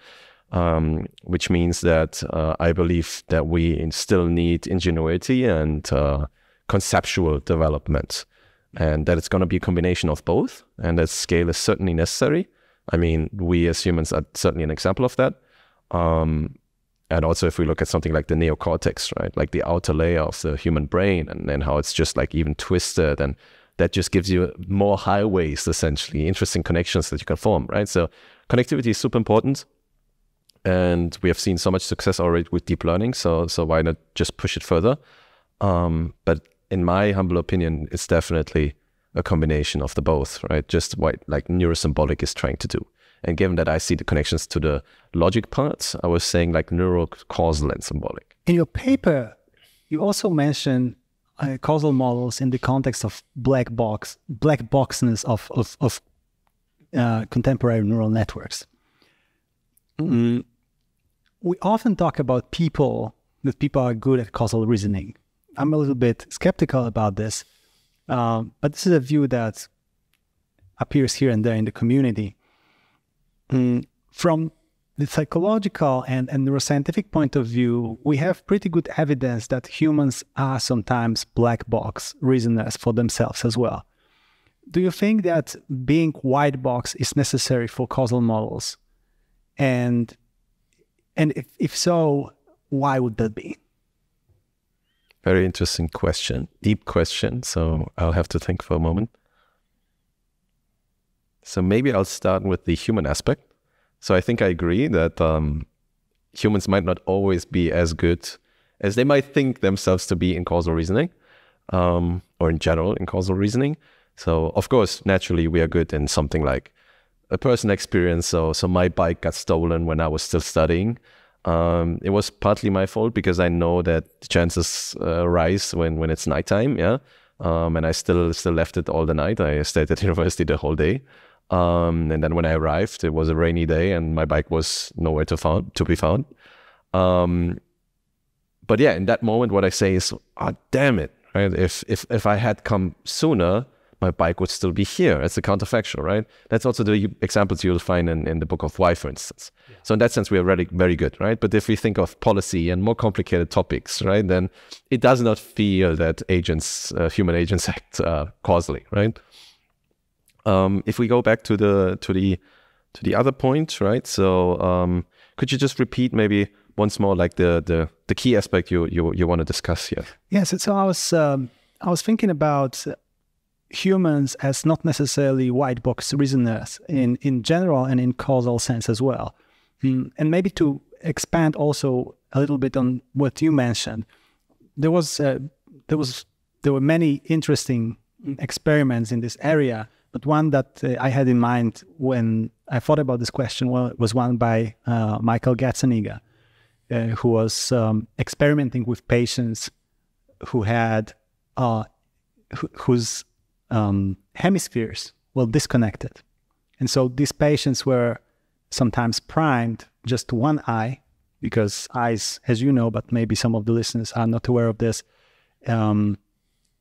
um, which means that uh, I believe that we still need ingenuity and uh, conceptual development. And that it's going to be a combination of both, and that scale is certainly necessary. I mean, we as humans are certainly an example of that. Um, and also, if we look at something like the neocortex, right, like the outer layer of the human brain, and, and how it's just like even twisted, and that just gives you more highways, essentially, interesting connections that you can form, right? So connectivity is super important, and we have seen so much success already with deep learning, so, so why not just push it further? Um, but in my humble opinion, it's definitely a combination of the both, right? Just what like neurosymbolic is trying to do. And given that I see the connections to the logic parts, I was saying like neurocausal and symbolic. In your paper, you also mention uh, causal models in the context of black box, black boxness of, of, of uh, contemporary neural networks. Mm. We often talk about people, that people are good at causal reasoning. I'm a little bit skeptical about this, um, but this is a view that appears here and there in the community. Mm. From the psychological and, and neuroscientific point of view, we have pretty good evidence that humans are sometimes black box reasoners for themselves as well. Do you think that being white box is necessary for causal models? And, and if, if so, why would that be? Very interesting question, deep question. So I'll have to think for a moment. So maybe I'll start with the human aspect. So I think I agree that um, humans might not always be as good as they might think themselves to be in causal reasoning, um, or in general in causal reasoning. So of course, naturally we are good in something like a personal experience. So, so my bike got stolen when I was still studying. Um, it was partly my fault because I know that the chances uh, rise when, when it's nighttime, yeah. Um, and I still still left it all the night. I stayed at university the whole day. Um, and then when I arrived, it was a rainy day and my bike was nowhere to, found, to be found. Um, but yeah, in that moment, what I say is, ah, oh, damn it, right? If, if, if I had come sooner, my bike would still be here. It's a counterfactual, right? That's also the examples you'll find in, in the Book of Why, for instance. Yeah. So in that sense, we are really very good, right? But if we think of policy and more complicated topics, right, then it does not feel that agents, uh, human agents act uh, causally, right? Um, if we go back to the to the to the other point, right? So um, could you just repeat maybe once more, like the the the key aspect you you you want to discuss here? Yes. Yeah, so, so I was um, I was thinking about humans as not necessarily white box reasoners in, in general and in causal sense as well. Mm. And maybe to expand also a little bit on what you mentioned, there was, uh, there was, there were many interesting experiments in this area, but one that uh, I had in mind when I thought about this question was one by uh, Michael Gazzaniga, uh, who was um, experimenting with patients who had, uh, wh whose Um, hemispheres were disconnected. And so these patients were sometimes primed just to one eye, because eyes, as you know, but maybe some of the listeners are not aware of this, um,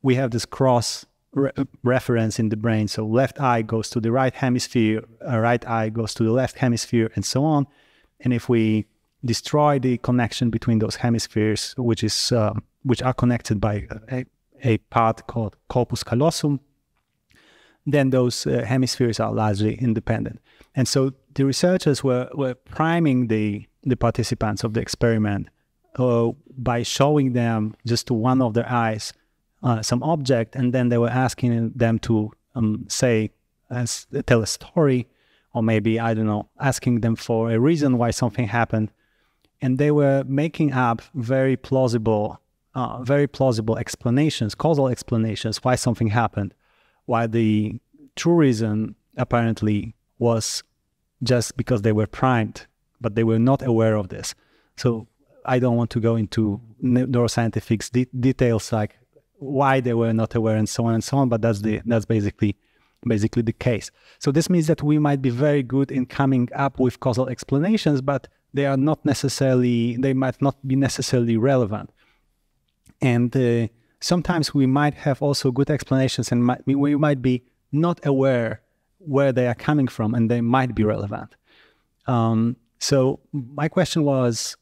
we have this cross re reference in the brain. So left eye goes to the right hemisphere, uh, right eye goes to the left hemisphere, and so on. And if we destroy the connection between those hemispheres, which is uh, which are connected by a, a part called corpus callosum, then those uh, hemispheres are largely independent. And so the researchers were, were priming the, the participants of the experiment uh, by showing them just to one of their eyes uh, some object, and then they were asking them to um, say, as, tell a story, or maybe, I don't know, asking them for a reason why something happened. And they were making up very plausible, uh, very plausible explanations, causal explanations, why something happened. Why the true reason apparently was just because they were primed, but they were not aware of this. So I don't want to go into neuroscientific de details like why they were not aware and so on and so on, but that's the that's basically basically the case. So this means that we might be very good in coming up with causal explanations, but they are not necessarily they might not be necessarily relevant. And uh, sometimes we might have also good explanations and might, we might be not aware where they are coming from, and they might be relevant. Um, so my question was,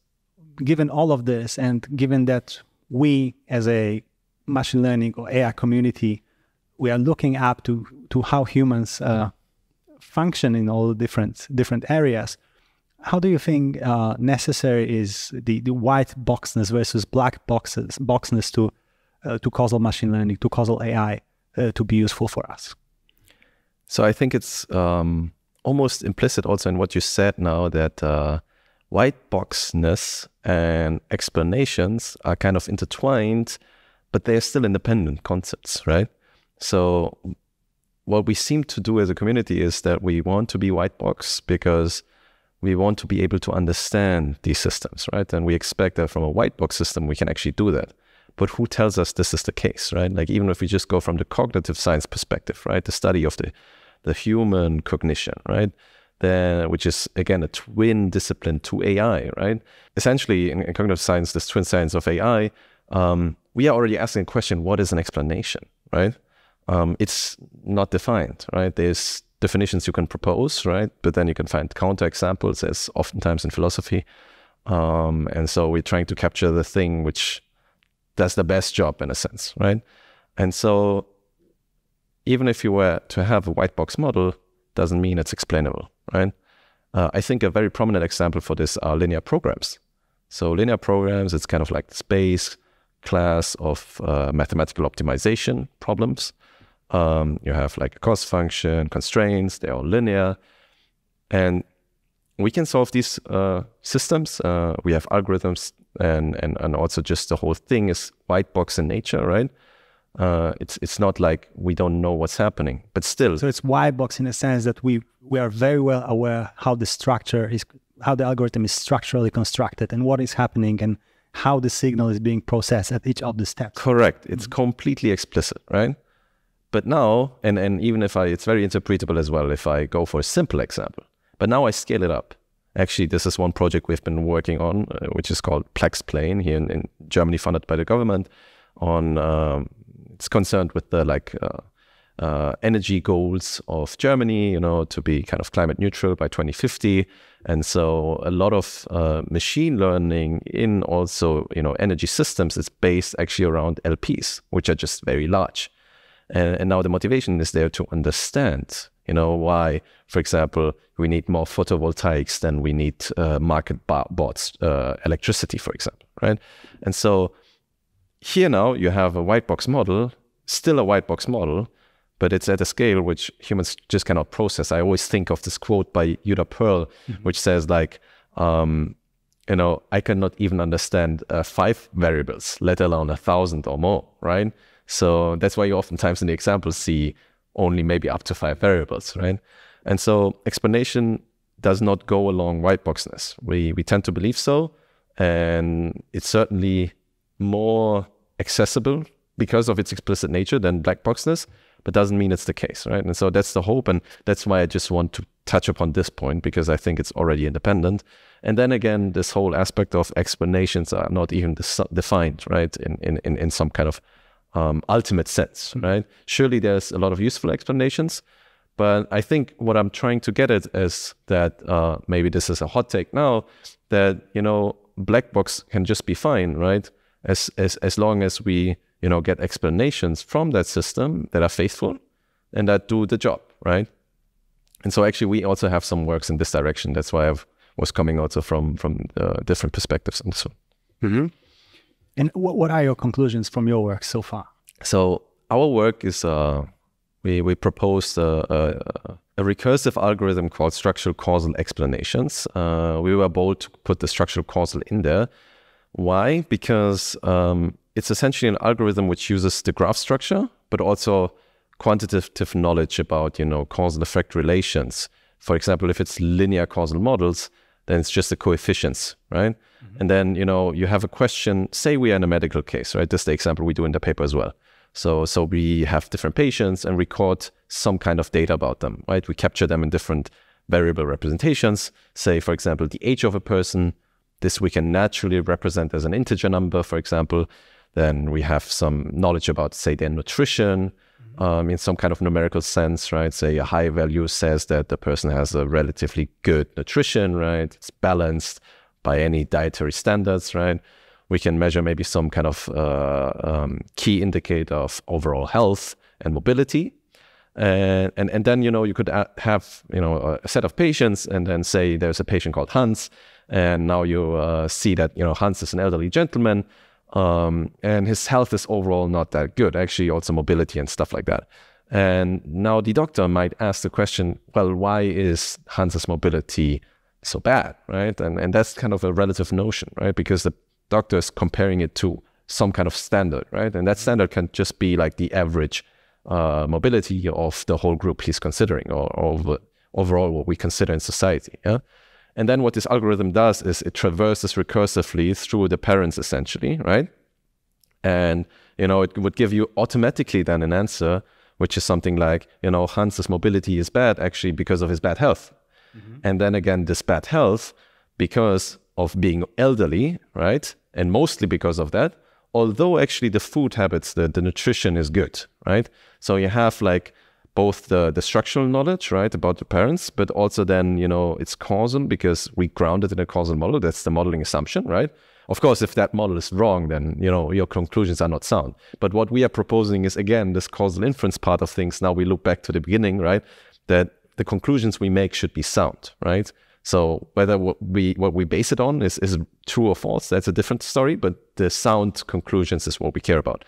given all of this and given that we as a machine learning or A I community, we are looking up to, to how humans uh, function in all the different, different areas, how do you think uh, necessary is the, the white boxness versus black boxes, boxness to Uh, to causal machine learning, to causal A I, uh, to be useful for us? So I think it's um, almost implicit also in what you said now that uh, white boxness and explanations are kind of intertwined, but they are still independent concepts, right? So what we seem to do as a community is that we want to be white box because we want to be able to understand these systems, right? And we expect that from a white box system, we can actually do that. But who tells us this is the case, right? Like even if we just go from the cognitive science perspective, right? The study of the, the human cognition, right? Then, which is again, a twin discipline to A I, right? Essentially in, in cognitive science, this twin science of A I, um, we are already asking the question, what is an explanation, right? Um, it's not defined, right? There's definitions you can propose, right? But then you can find counterexamples as oftentimes in philosophy. Um, and so we're trying to capture the thing which that's the best job in a sense, right? And so even if you were to have a white box model, doesn't mean it's explainable, right? Uh, I think a very prominent example for this are linear programs. So linear programs, it's kind of like this base class of uh, mathematical optimization problems. Um, you have like a cost function, constraints, they're all linear. And we can solve these uh, systems. Uh, we have algorithms and, and and also just the whole thing is white box in nature, right? Uh, it's it's not like we don't know what's happening, but still. So it's white box in the sense that we we are very well aware how the structure is, how the algorithm is structurally constructed, and what is happening, and how the signal is being processed at each of the steps. Correct. It's mm-hmm. completely explicit, right? But now, and and even if I, it's very interpretable as well. If I go for a simple example. But now I scale it up. Actually, this is one project we've been working on, uh, which is called Plexplane here in, in Germany, funded by the government. On um, it's concerned with the like uh, uh, energy goals of Germany, you know, to be kind of climate neutral by twenty fifty. And so a lot of uh, machine learning in also, you know, energy systems is based actually around L Ps, which are just very large. And, and now the motivation is there to understand, you know, why, for example, we need more photovoltaics than we need uh, market bots, uh, electricity, for example, right? And so here now you have a white box model, still a white box model, but it's at a scale which humans just cannot process. I always think of this quote by Judea Pearl, mm-hmm. which says like, um, you know, I cannot even understand uh, five variables, let alone a thousand or more, right? So that's why you oftentimes in the example see only maybe up to five variables, right? And so explanation does not go along white boxness. We, we tend to believe so, and it's certainly more accessible because of its explicit nature than black boxness, but doesn't mean it's the case, right? And so that's the hope, and that's why I just want to touch upon this point because I think it's already independent. And then again, this whole aspect of explanations are not even defined, right? In, in, in some kind of um, ultimate sense, right? Surely there's a lot of useful explanations, but I think what I'm trying to get at is that uh, maybe this is a hot take now, that, you know, black box can just be fine, right? As, as, as long as we, you know, get explanations from that system that are faithful and that do the job, right? And so actually we also have some works in this direction. That's why I was coming also from, from uh, different perspectives and so on. Mm-hmm. And what, what are your conclusions from your work so far? So our work is, uh, we, we proposed a, a, a recursive algorithm called structural causal explanations. Uh, we were bold to put the structural causal in there. Why? Because um, it's essentially an algorithm which uses the graph structure, but also quantitative knowledge about, you know, causal effect relations. For example, if it's linear causal models, then it's just the coefficients, right? Mm-hmm. And then, you know, you have a question, say we are in a medical case, right? This is the example we do in the paper as well. So, so we have different patients and record some kind of data about them, right? We capture them in different variable representations. Say, for example, the age of a person. This we can naturally represent as an integer number, for example. Then we have some knowledge about, say, their nutrition, um, in some kind of numerical sense, right? Say a high value says that the person has a relatively good nutrition, right? It's balanced by any dietary standards, right? We can measure maybe some kind of uh, um, key indicator of overall health and mobility. And, and, and then, you know, you could have, you know, a set of patients and then say there's a patient called Hans. And now you uh, see that, you know, Hans is an elderly gentleman, um, and his health is overall not that good, actually, also mobility and stuff like that. And now the doctor might ask the question, well, why is Hans's mobility so bad, right? And, and that's kind of a relative notion, right? Because the doctor is comparing it to some kind of standard, right? And that standard can just be like the average uh, mobility of the whole group he's considering, or, or overall what we consider in society, yeah? And then what this algorithm does is it traverses recursively through the parents, essentially, right? And, you know, it would give you automatically then an answer, which is something like, you know, Hans's mobility is bad actually because of his bad health. Mm-hmm. And then again, this bad health, because of being elderly, right? And mostly because of that, although actually the food habits, the, the nutrition is good, right? So you have like, both the, the structural knowledge, right, about the parents, but also then, you know, it's causal because we ground it in a causal model. That's the modeling assumption, right? Of course, if that model is wrong, then, you know, your conclusions are not sound. But what we are proposing is, again, this causal inference part of things. Now we look back to the beginning, right, that the conclusions we make should be sound, right? So whether what we, what we base it on is, is true or false, that's a different story, but the sound conclusions is what we care about.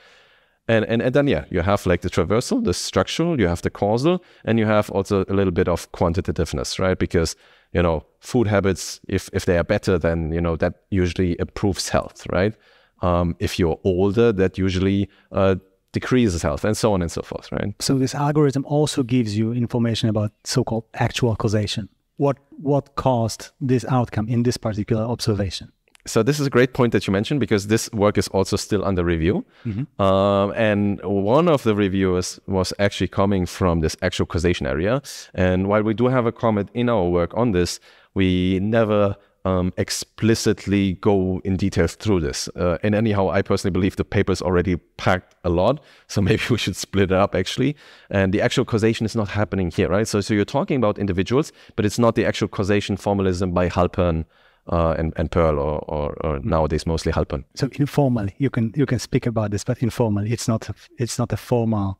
And, and, and then, yeah, you have like the traversal, the structural, you have the causal, and you have also a little bit of quantitativeness, right? Because, you know, food habits, if, if they are better, then, you know, that usually improves health, right? Um, if you're older, that usually uh, decreases health, and so on and so forth, right? So this algorithm also gives you information about so-called actual causation. What, what caused this outcome in this particular observation? So this is a great point that you mentioned, because this work is also still under review. Mm-hmm. um, and one of the reviewers was actually coming from this actual causation area. And while we do have a comment in our work on this, we never um, explicitly go in detail through this. Uh, and anyhow, I personally believe the paper is already packed a lot. So maybe we should split it up, actually. And the actual causation is not happening here, right? So, so you're talking about individuals, but it's not the actual causation formalism by Halpern. Uh, and, and Pearl, or, or, or nowadays mostly Halpern. So informally, you can you can speak about this, but informally, it's not a, it's not a formal.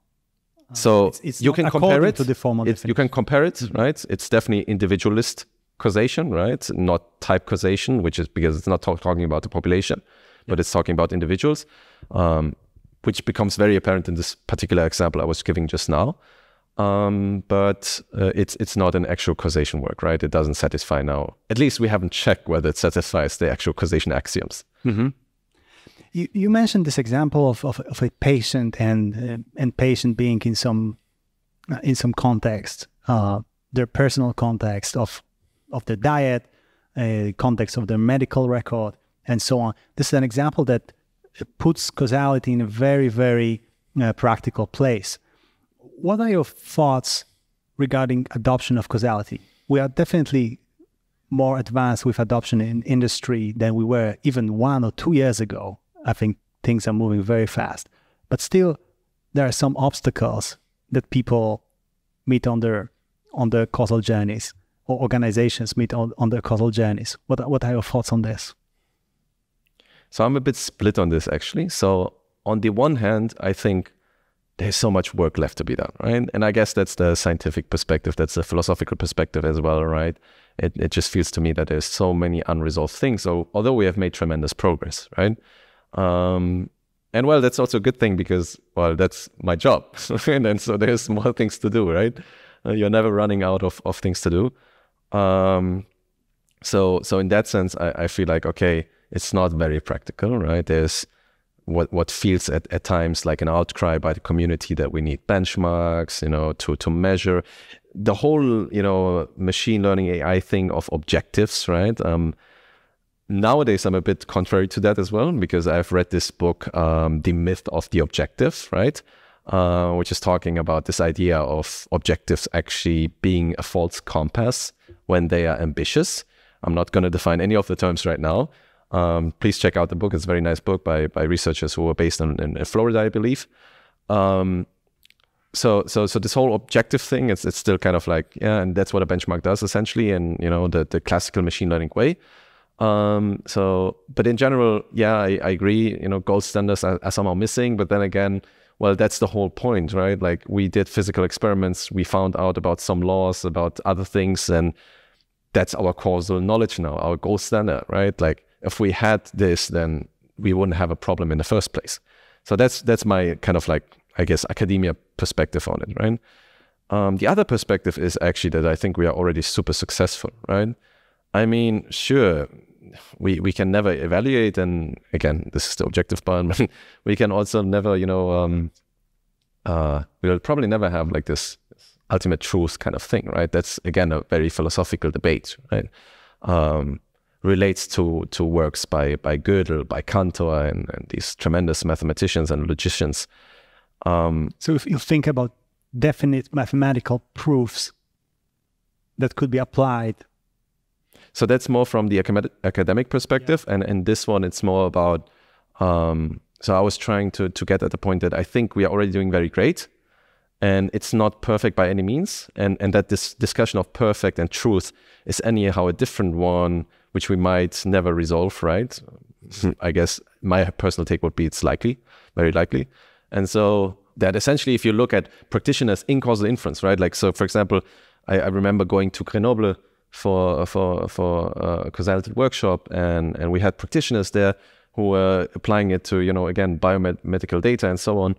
Uh, so it's, it's you, can it, to the formal it, you can compare it to the formal. You can compare it, right? It's definitely individualist causation, right? Not type causation, which is because it's not talk, talking about the population, but yeah. It's talking about individuals, um, which becomes very apparent in this particular example I was giving just now. Um, but uh, it's it's not an actual causation work, right? It doesn't satisfy now. At least we haven't checked whether it satisfies the actual causation axioms. Mm-hmm. You you mentioned this example of of, of a patient and uh, and patient being in some uh, in some context, uh, their personal context of of their diet, uh, context of their medical record, and so on. This is an example that puts causality in a very very uh, practical place. What are your thoughts regarding adoption of causality? We are definitely more advanced with adoption in industry than we were even one or two years ago. I think things are moving very fast. But still, there are some obstacles that people meet on their, on their causal journeys, or organizations meet on, on their causal journeys. What, what are your thoughts on this? So I'm a bit split on this, actually. So on the one hand, I think there's so much work left to be done, right? And I guess that's the scientific perspective, that's the philosophical perspective as well, right? It, it just feels to me that there's so many unresolved things. So although we have made tremendous progress, right? Um, and well, that's also a good thing because, well, that's my job. And then, so there's more things to do, right? Uh, you're never running out of, of things to do. Um, so, so in that sense, I, I feel like, okay, it's not very practical, right? There's what what feels at, at times like an outcry by the community that we need benchmarks, you know, to to measure the whole, you know, machine learning A I thing of objectives, right? Um, nowadays, I'm a bit contrary to that as well, because I've read this book, um, The Myth of the Objective, right? Uh, which is talking about this idea of objectives actually being a false compass when they are ambitious. I'm not going to define any of the terms right now. Um, please check out the book. It's a very nice book by by researchers who are based in, in Florida, I believe. Um, so so so this whole objective thing, it's it's still kind of like, yeah, and that's what a benchmark does essentially, and you know, the the classical machine learning way. Um, so, but in general, yeah, I, I agree. You know, gold standards are, are somehow missing, but then again, well, that's the whole point, right? Like we did physical experiments, we found out about some laws, about other things, and that's our causal knowledge now, our gold standard, right? Like, if we had this, then we wouldn't have a problem in the first place. So that's that's my kind of like, I guess, academia perspective on it, right? Um, the other perspective is actually that I think we are already super successful, right? I mean, sure, we we can never evaluate, and again, this is the objective part, but we can also never, you know, um, uh, we'll probably never have like this ultimate truth kind of thing, right? That's, again, a very philosophical debate, right? Um, relates to to works by by Gödel, by Cantor, and, and these tremendous mathematicians and logicians. Um, so if you think about definite mathematical proofs that could be applied. So that's more from the academic, academic perspective. Yeah. And in this one, it's more about, um, so I was trying to, to get at the point that I think we are already doing very great, and it's not perfect by any means. And, and that this discussion of perfect and truth is anyhow a different one, which we might never resolve, right? I guess my personal take would be it's likely, very likely. And so that essentially, if you look at practitioners in causal inference, right? Like, so for example, I, I remember going to Grenoble for for for a causality workshop, and, and we had practitioners there who were applying it to, you know, again, biomedical data and so on.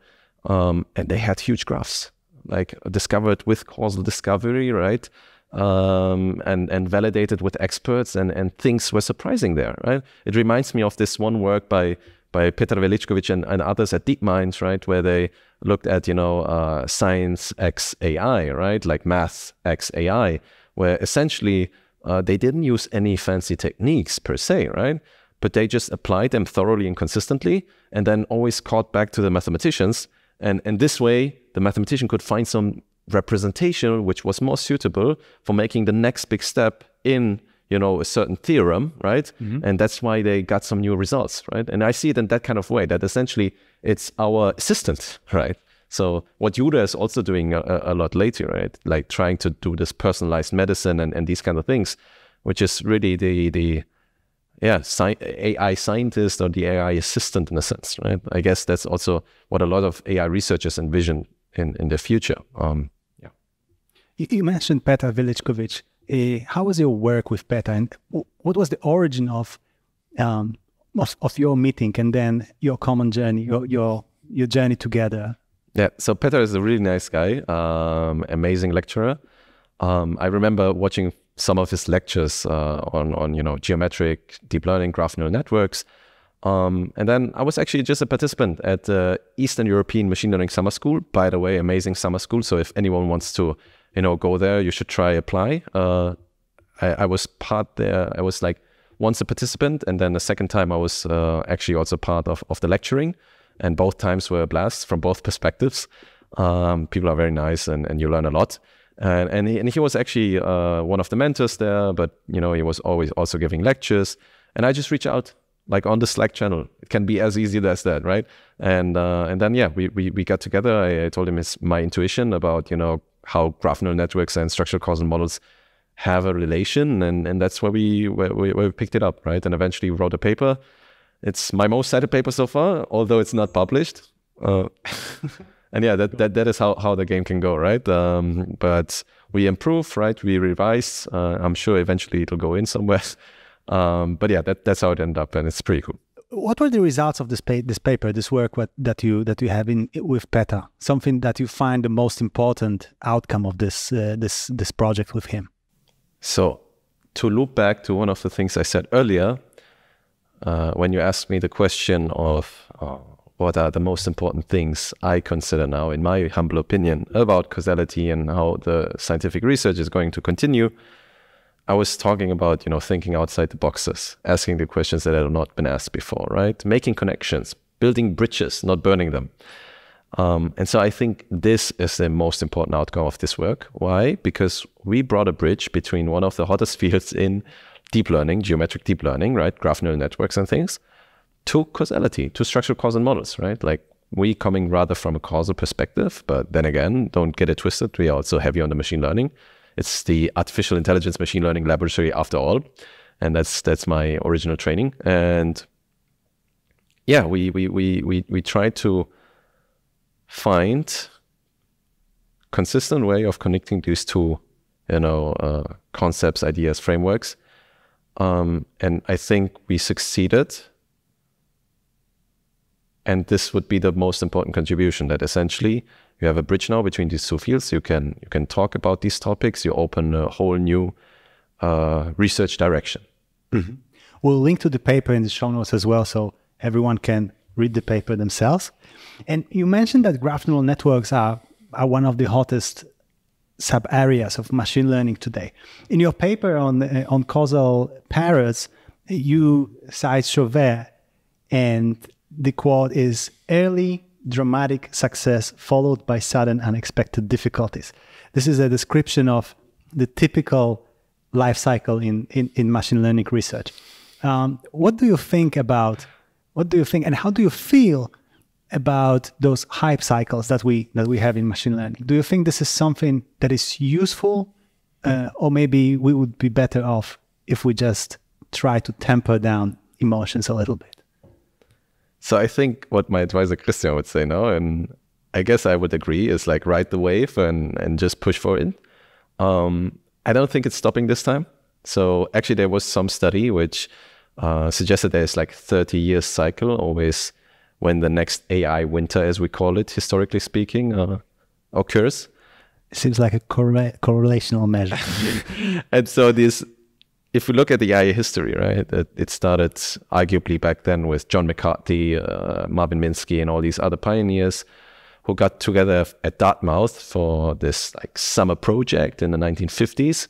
Um, and they had huge graphs, like discovered with causal discovery, right? Um, and, and validated with experts, and, and things were surprising there, right? It reminds me of this one work by, by Petar Veličković and, and others at DeepMind, right? Where they looked at, you know, uh, science X A I, right? Like math X A I, where essentially uh, they didn't use any fancy techniques per se, right? But they just applied them thoroughly and consistently, and then always caught back to the mathematicians. And, and this way, the mathematician could find some representation which was more suitable for making the next big step in, you know, a certain theorem, right? Mm-hmm. And that's why they got some new results, right? And I see it in that kind of way, that essentially it's our assistant, right? So what Judah is also doing a, a lot later, right? Like trying to do this personalized medicine and, and these kind of things, which is really the the yeah sci A I scientist or the A I assistant in a sense, right? I guess that's also what a lot of A I researchers envision in, in the future. Um, yeah. You, you mentioned Petar Veličković. Uh, how was your work with Petar, and what was the origin of, um, of of your meeting and then your common journey, your your your journey together? Yeah. So Petar is a really nice guy, um, amazing lecturer. Um, I remember watching some of his lectures uh, on on you know geometric deep learning, graph neural networks. Um, and then I was actually just a participant at the Eastern European Machine Learning Summer School. By the way, amazing summer school. So if anyone wants to, you know, go there, you should try apply. Uh, I, I was part there. I was like once a participant, and then the second time I was uh, actually also part of, of the lecturing. And both times were a blast from both perspectives. Um, people are very nice, and, and you learn a lot. And and he, and he was actually uh, one of the mentors there, but you know, he was always also giving lectures. And I just reached out. like on the Slack channel. It can be as easy as that, right? And uh, and then yeah, we we, we got together. I, I told him his, my intuition about you know how graph neural networks and structural causal models have a relation, and and that's where we where, where we picked it up, right? And eventually wrote a paper. It's my most cited paper so far, although it's not published. Uh, and yeah, that that that is how how the game can go, right? Um, but we improve, right? We revise. Uh, I'm sure eventually it'll go in somewhere. Um, but yeah, that, that's how it ended up, and it's pretty cool. What were the results of this, pa this paper, this work what, that you that you have in with Petar? Something that you find the most important outcome of this uh, this this project with him? So, to loop back to one of the things I said earlier, uh, when you asked me the question of uh, what are the most important things I consider now, in my humble opinion, about causality and how the scientific research is going to continue. I was talking about, you know, thinking outside the boxes, asking the questions that have not been asked before, right? Making connections, building bridges, not burning them. Um, and so I think this is the most important outcome of this work. Why? Because we brought a bridge between one of the hottest fields in deep learning, geometric deep learning, right? Graph neural networks and things, to causality, to structural causal models, right? Like we coming rather from a causal perspective, but then again, don't get it twisted. We are also heavy on the machine learning. It's the artificial intelligence machine learning laboratory after all, and that's that's my original training. And yeah, we we we we we try to find consistent way of connecting these two, you know, uh, concepts, ideas, frameworks. Um, and I think we succeeded. And this would be the most important contribution, that essentially you have a bridge now between these two fields. You can you can talk about these topics. You open a whole new uh, research direction. Mm-hmm. We'll link to the paper in the show notes as well, so everyone can read the paper themselves. And you mentioned that graph neural networks are, are one of the hottest sub areas of machine learning today. In your paper on uh, on causal parrots, you cite Chauvet, and the quote is early dramatic success followed by sudden unexpected difficulties. This is a description of the typical life cycle in, in, in machine learning research. Um, what do you think about, what do you think and how do you feel about those hype cycles that we, that we have in machine learning? Do you think this is something that is useful, uh, or maybe we would be better off if we just try to temper down emotions a little bit? So I think what my advisor Christian would say now, and I guess I would agree, is like ride the wave and, and just push for it. Um, I don't think it's stopping this time. So actually there was some study which uh, suggested there's like thirty years cycle always when the next A I winter, as we call it, historically speaking, uh, occurs. It seems like a corre correlational measure. And so this... If we look at the A I history, right, it started arguably back then with John McCarthy, uh, Marvin Minsky, and all these other pioneers who got together at Dartmouth for this like summer project in the nineteen fifties.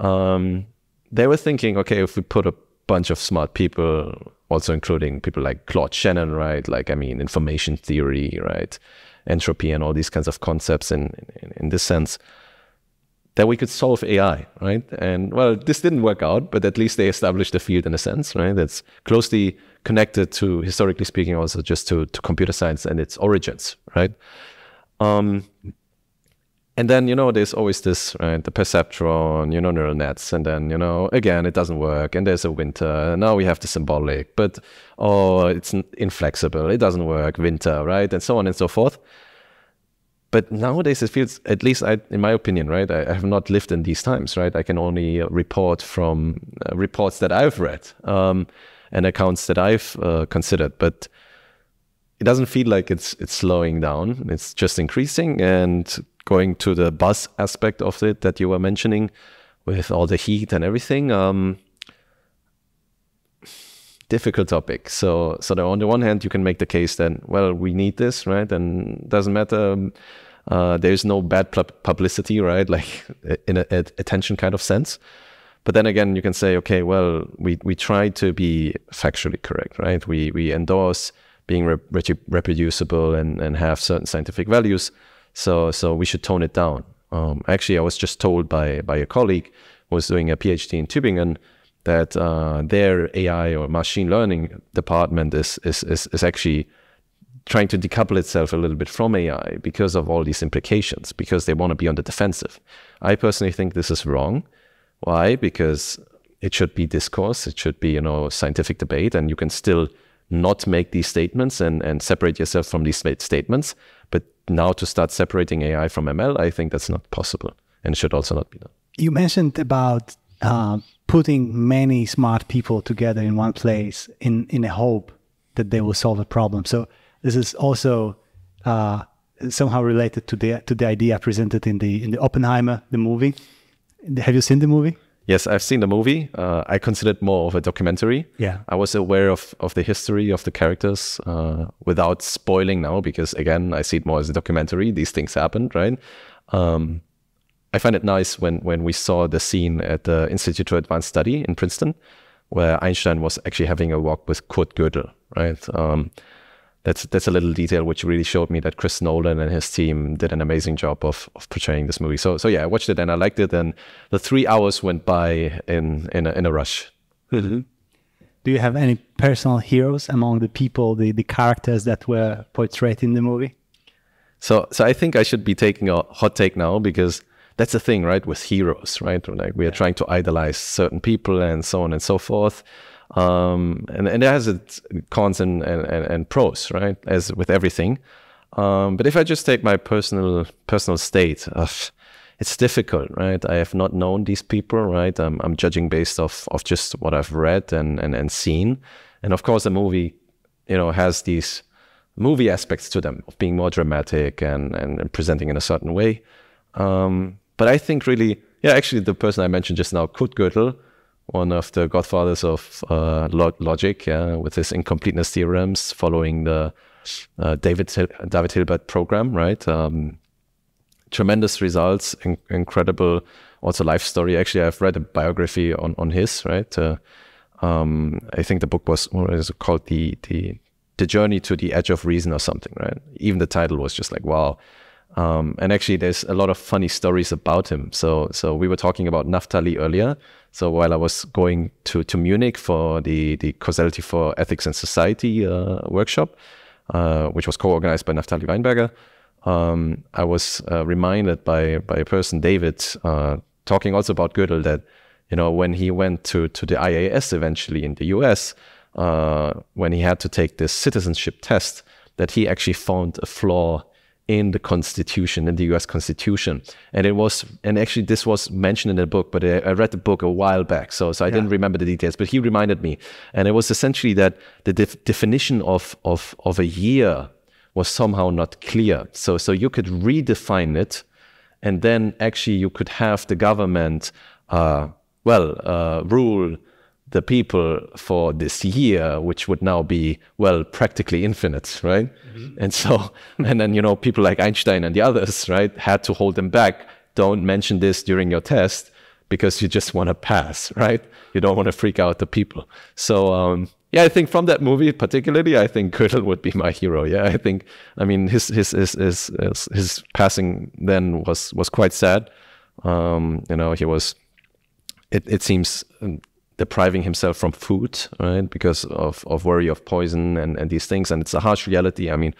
Um, they were thinking, okay, if we put a bunch of smart people, also including people like Claude Shannon, right, like, I mean, information theory, right, entropy and all these kinds of concepts in, in, in this sense, that we could solve A I, right? And well, this didn't work out, but at least they established a field in a sense, right? That's closely connected to, historically speaking, also just to, to computer science and its origins, right? Um, and then, you know, there's always this, right? The perceptron, you know, neural nets, and then, you know, again, it doesn't work, and there's a winter, now we have the symbolic, but, oh, it's inflexible, it doesn't work, winter, right? And so on and so forth. But nowadays it feels, at least I, in my opinion, right, I, I have not lived in these times, right? I can only report from uh, reports that I've read um, and accounts that I've uh, considered. But it doesn't feel like it's it's slowing down. It's just increasing. And going to the buzz aspect of it that you were mentioning with all the heat and everything, um, difficult topic. So, so on the one hand, you can make the case that, well, we need this, right? And doesn't matter. Uh, there's no bad publicity, right? Like in an attention kind of sense. But then again, you can say, okay, well, we, we try to be factually correct, right? We, we endorse being rep reproducible and, and have certain scientific values. So, so we should tone it down. Um, actually, I was just told by, by a colleague who was doing a PhD in Tübingen that uh, their A I or machine learning department is, is, is, is actually trying to decouple itself a little bit from A I because of all these implications, because they want to be on the defensive. I personally think this is wrong. Why? Because it should be discourse, it should be, you know, scientific debate, and you can still not make these statements and, and separate yourself from these statements. But now to start separating A I from M L, I think that's not possible and should also not be done. You mentioned about uh, putting many smart people together in one place in, in a hope that they will solve a problem. So this is also uh, somehow related to the to the idea presented in the in the Oppenheimer, the movie. Have you seen the movie? Yes, I've seen the movie. Uh, I consider it more of a documentary. Yeah, I was aware of of the history of the characters uh, without spoiling now, because again, I see it more as a documentary. These things happened, right? Um, I find it nice when when we saw the scene at the Institute for Advanced Study in Princeton, where Einstein was actually having a walk with Kurt Gödel, right? Um, That's, that's a little detail which really showed me that Chris Nolan and his team did an amazing job of, of portraying this movie. So, so yeah, I watched it and I liked it, and the three hours went by in, in, a, in a rush. Mm-hmm. Do you have any personal heroes among the people, the, the characters that were portrayed in the movie? So, so I think I should be taking a hot take now, because that's the thing, right, with heroes, right? Like we are trying to idolize certain people and so on and so forth. Um, and, and it has its cons and, and, and pros, right? As with everything. Um, but if I just take my personal personal state, uh, it's difficult, right? I have not known these people, right? I'm, I'm judging based off of just what I've read and, and, and seen. And of course, the movie, you know, has these movie aspects to them of being more dramatic and, and, and presenting in a certain way. Um, but I think really, yeah, actually the person I mentioned just now, Kurt Gödel, one of the godfathers of uh, log logic, uh, with his incompleteness theorems, following the uh, David Hil David Hilbert program, right? Um, tremendous results, in incredible, also life story. Actually, I've read a biography on on his, right? Uh, um, I think the book was, was called the the the Journey to the Edge of Reason or something, right? Even the title was just like, wow. Um, and actually, there's a lot of funny stories about him. So, so we were talking about Naftali earlier. So while I was going to, to Munich for the, the Causality for Ethics and Society uh, workshop, uh, which was co-organized by Naftali Weinberger, um, I was uh, reminded by, by a person, David, uh, talking also about Gödel, that, you know, when he went to, to the I A S eventually in the U S, uh, when he had to take this citizenship test, that he actually found a flaw in the Constitution, in the U S Constitution. And it was, and actually this was mentioned in the book, but I, I read the book a while back, so, so I yeah. didn't remember the details, but he reminded me. And it was essentially that the def definition of, of, of a year was somehow not clear. So, so you could redefine it, and then actually you could have the government, uh, well, uh, rule the people for this year, which would now be, well, practically infinite, right? Mm-hmm. And so, and then, you know, people like Einstein and the others, right, had to hold them back. Don't mention this during your test, because you just want to pass, right? You don't want to freak out the people. So, um, yeah, I think from that movie particularly, I think Gödel would be my hero. Yeah, I think, I mean, his, his, his, his, his, his passing then was, was quite sad. Um, you know, he was, it, it seems, depriving himself from food, right, because of, of worry of poison and, and these things. And it's a harsh reality. I mean,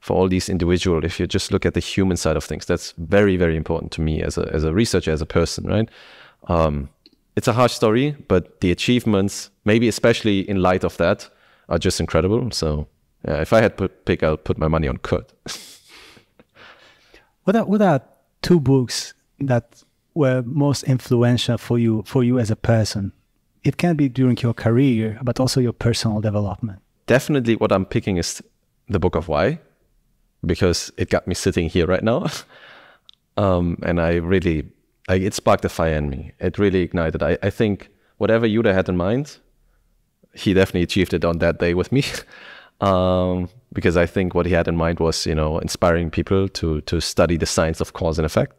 for all these individuals, if you just look at the human side of things, that's very, very important to me as a, as a researcher, as a person, right? Um, it's a harsh story, but the achievements, maybe especially in light of that, are just incredible. So yeah, if I had to pick, I'll put my money on Kurt. What are, what are two books that were most influential for you, for you as a person? It can be during your career, but also your personal development. Definitely what I'm picking is the Book of Why, because it got me sitting here right now. um, and I really, I, it sparked a fire in me. It really ignited. I, I think whatever Judah had in mind, he definitely achieved it on that day with me. um, because I think what he had in mind was, you know, inspiring people to, to study the science of cause and effect.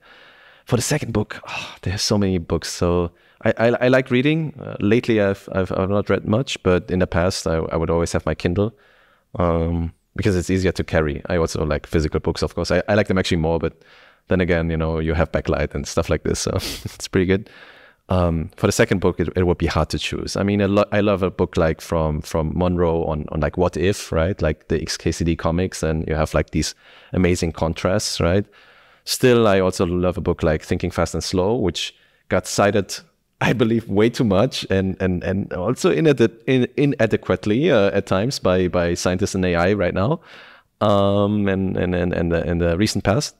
For the second book, oh, there's so many books. So I, I, I like reading. Uh, lately, I've, I've I've not read much, but in the past, I, I would always have my Kindle um, because it's easier to carry. I also like physical books, of course. I, I like them actually more, but then again, you know, you have backlight and stuff like this, so it's pretty good. Um, for the second book, it, it would be hard to choose. I mean, I, lo I love a book like from from Monroe on on like What If, right? Like the X K C D comics, and you have like these amazing contrasts, right? Still, I also love a book like Thinking Fast and Slow, which got cited, I believe, way too much, and and and also inadequately uh, at times by by scientists and A I right now, um, and and and and the, and the recent past.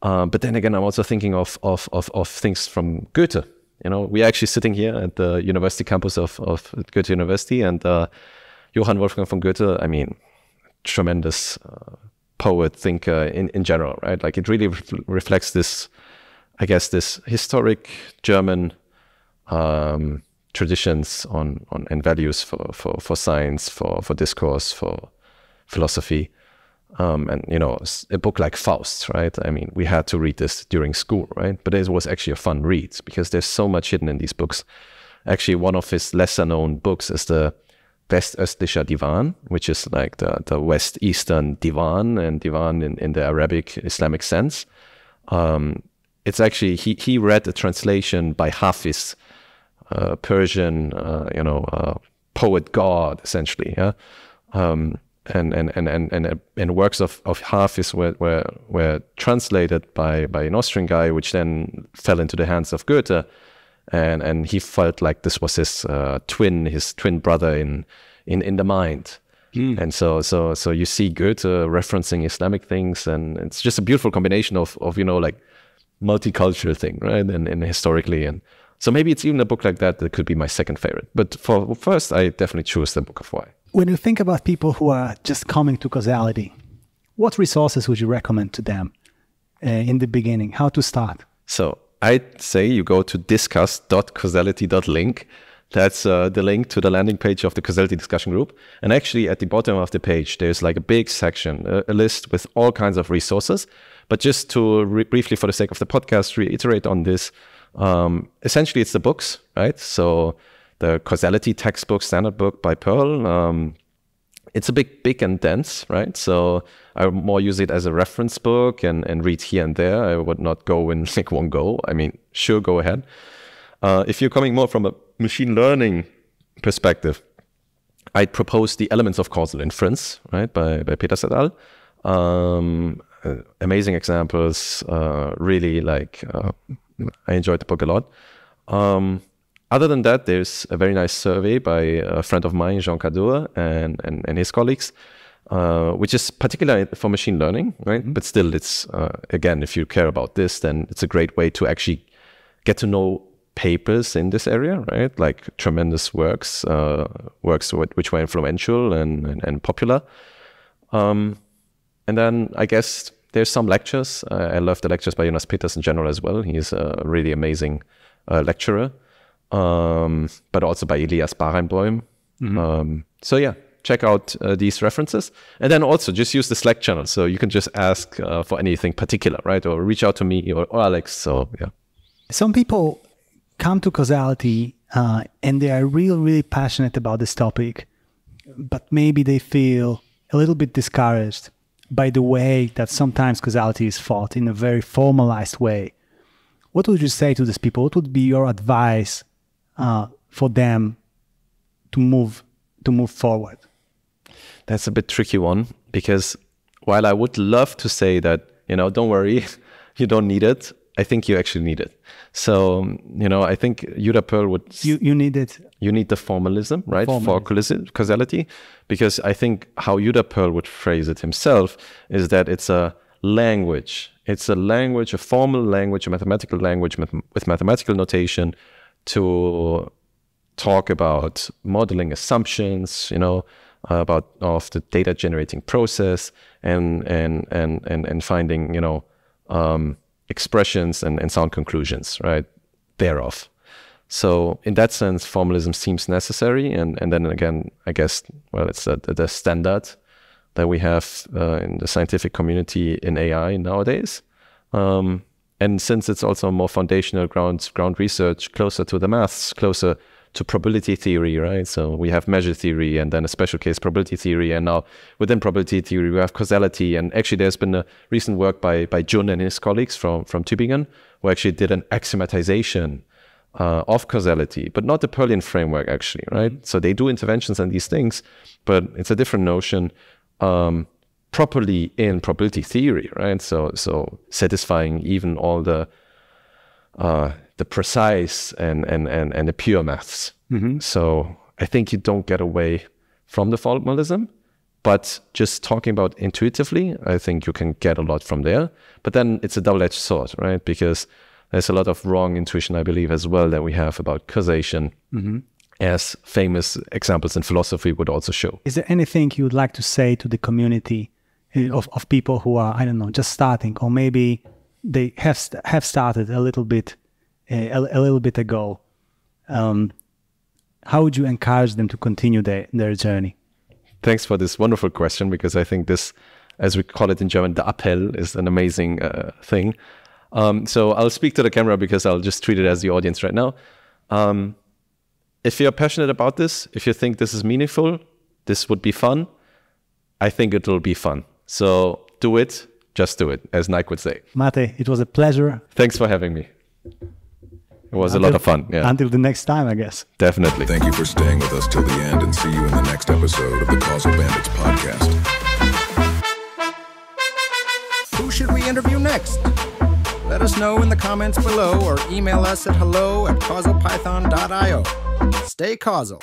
Uh, but then again, I'm also thinking of of of of things from Goethe. You know, we're actually sitting here at the university campus of, of Goethe University, and uh, Johann Wolfgang von Goethe, I mean, tremendous uh, poet, thinker in, in general, right? Like it really re reflects this, I guess, this historic German um, traditions on, on and values for, for, for science, for, for discourse, for philosophy. Um, and, you know, a book like Faust, right? I mean, we had to read this during school, right? But it was actually a fun read because there's so much hidden in these books. Actually, one of his lesser known books is the West-Östlicher Divan, which is like the, the West-Eastern Divan, and Divan in, in the Arabic Islamic sense. Um, it's actually, he, he read a translation by Hafiz, uh, Persian, uh, you know, uh, poet god, essentially, yeah? Um, And and and and and, and works of of Hafiz were, were were translated by by an Austrian guy, which then fell into the hands of Goethe, and and he felt like this was his uh, twin, his twin brother in in in the mind, mm. and so so so you see Goethe referencing Islamic things, and it's just a beautiful combination of of you know like multicultural thing, right? And and historically, and so maybe it's even a book like that that could be my second favorite. But for first, I definitely choose the Book of Why. When you think about people who are just coming to causality, what resources would you recommend to them uh, in the beginning? How to start? So I'd say you go to discuss dot causality dot link. That's uh, the link to the landing page of the Causality discussion group. And actually at the bottom of the page, there's like a big section, a, a list with all kinds of resources. But just to re briefly, for the sake of the podcast, reiterate on this, um, essentially it's the books, right? So the Causality textbook, standard book by Pearl, um, it's a big, big and dense, right? So I more use it as a reference book and, and read here and there. I would not go in like one go. I mean, sure, go ahead. Uh, if you're coming more from a machine learning perspective, I'd propose the Elements of Causal Inference, right, by, by Peters et al. Um, uh, amazing examples, uh, really like, uh, I enjoyed the book a lot. Um, Other than that, there's a very nice survey by a friend of mine, Jean Cadour, and, and, and his colleagues, uh, which is particularly for machine learning, right? Mm-hmm. But still, it's, uh, again, if you care about this, then it's a great way to actually get to know papers in this area, right? Like tremendous works, uh, works which were influential and, and, and popular. Um, and then I guess there's some lectures. Uh, I love the lectures by Jonas Peters in general as well. He's a really amazing uh, lecturer. Um, but also by Elias Barenboim. Mm-hmm. um, so yeah, check out uh, these references, and then also just use the Slack channel, so you can just ask uh, for anything particular, right? Or reach out to me or, or Alex. So yeah, some people come to causality uh, and they are really, really passionate about this topic, but maybe they feel a little bit discouraged by the way that sometimes causality is fought in a very formalized way. What would you say to these people? What would be your advice Uh, for them to move to move forward? That's a bit tricky one, because while I would love to say that, you know, don't worry, you don't need it, I think you actually need it. So, you know, I think Judea Pearl would... You, you need it. You need the formalism, right? Formalism. For causality. Because I think how Judea Pearl would phrase it himself is that it's a language. It's a language, a formal language, a mathematical language math with mathematical notation, to talk about modeling assumptions, you know, about of the data generating process, and and and and and finding, you know, um, expressions and, and sound conclusions, right, thereof. So in that sense, formalism seems necessary, and and then again, I guess, well, it's the, the standard that we have uh, in the scientific community in A I nowadays. Um, And since it's also more foundational ground, ground research, closer to the maths, closer to probability theory, right? So we have measure theory, and then a special case probability theory. And now within probability theory, we have causality. And actually there's been a recent work by, by Jun and his colleagues from, from Tübingen, who actually did an axiomatization uh, of causality, but not the Pearlian framework, actually, right? Mm-hmm. So they do interventions on these things, but it's a different notion um, properly in probability theory, right? So, so satisfying even all the uh, the precise and, and, and, and the pure maths. Mm-hmm. So I think you don't get away from the formalism, but just talking about intuitively, I think you can get a lot from there. But then it's a double-edged sword, right? Because there's a lot of wrong intuition, I believe, as well, that we have about causation, mm-hmm. as famous examples in philosophy would also show. Is there anything you would like to say to the community of, of people who are, I don't know, just starting, or maybe they have st have started a little bit a, a little bit ago? Um, how would you encourage them to continue their, their journey? Thanks for this wonderful question, because I think this, as we call it in German, the Appell, is an amazing uh, thing. Um, so I'll speak to the camera because I'll just treat it as the audience right now. Um, if you're passionate about this, if you think this is meaningful, this would be fun, I think it'll be fun. So do it, just do it, as Nike would say. Matej, it was a pleasure. Thanks for having me. It was until, a lot of fun. Yeah. Until the next time, I guess. Definitely. Thank you for staying with us till the end, and see you in the next episode of the Causal Bandits podcast. Who should we interview next? Let us know in the comments below, or email us at hello at causal python dot i o. Stay causal.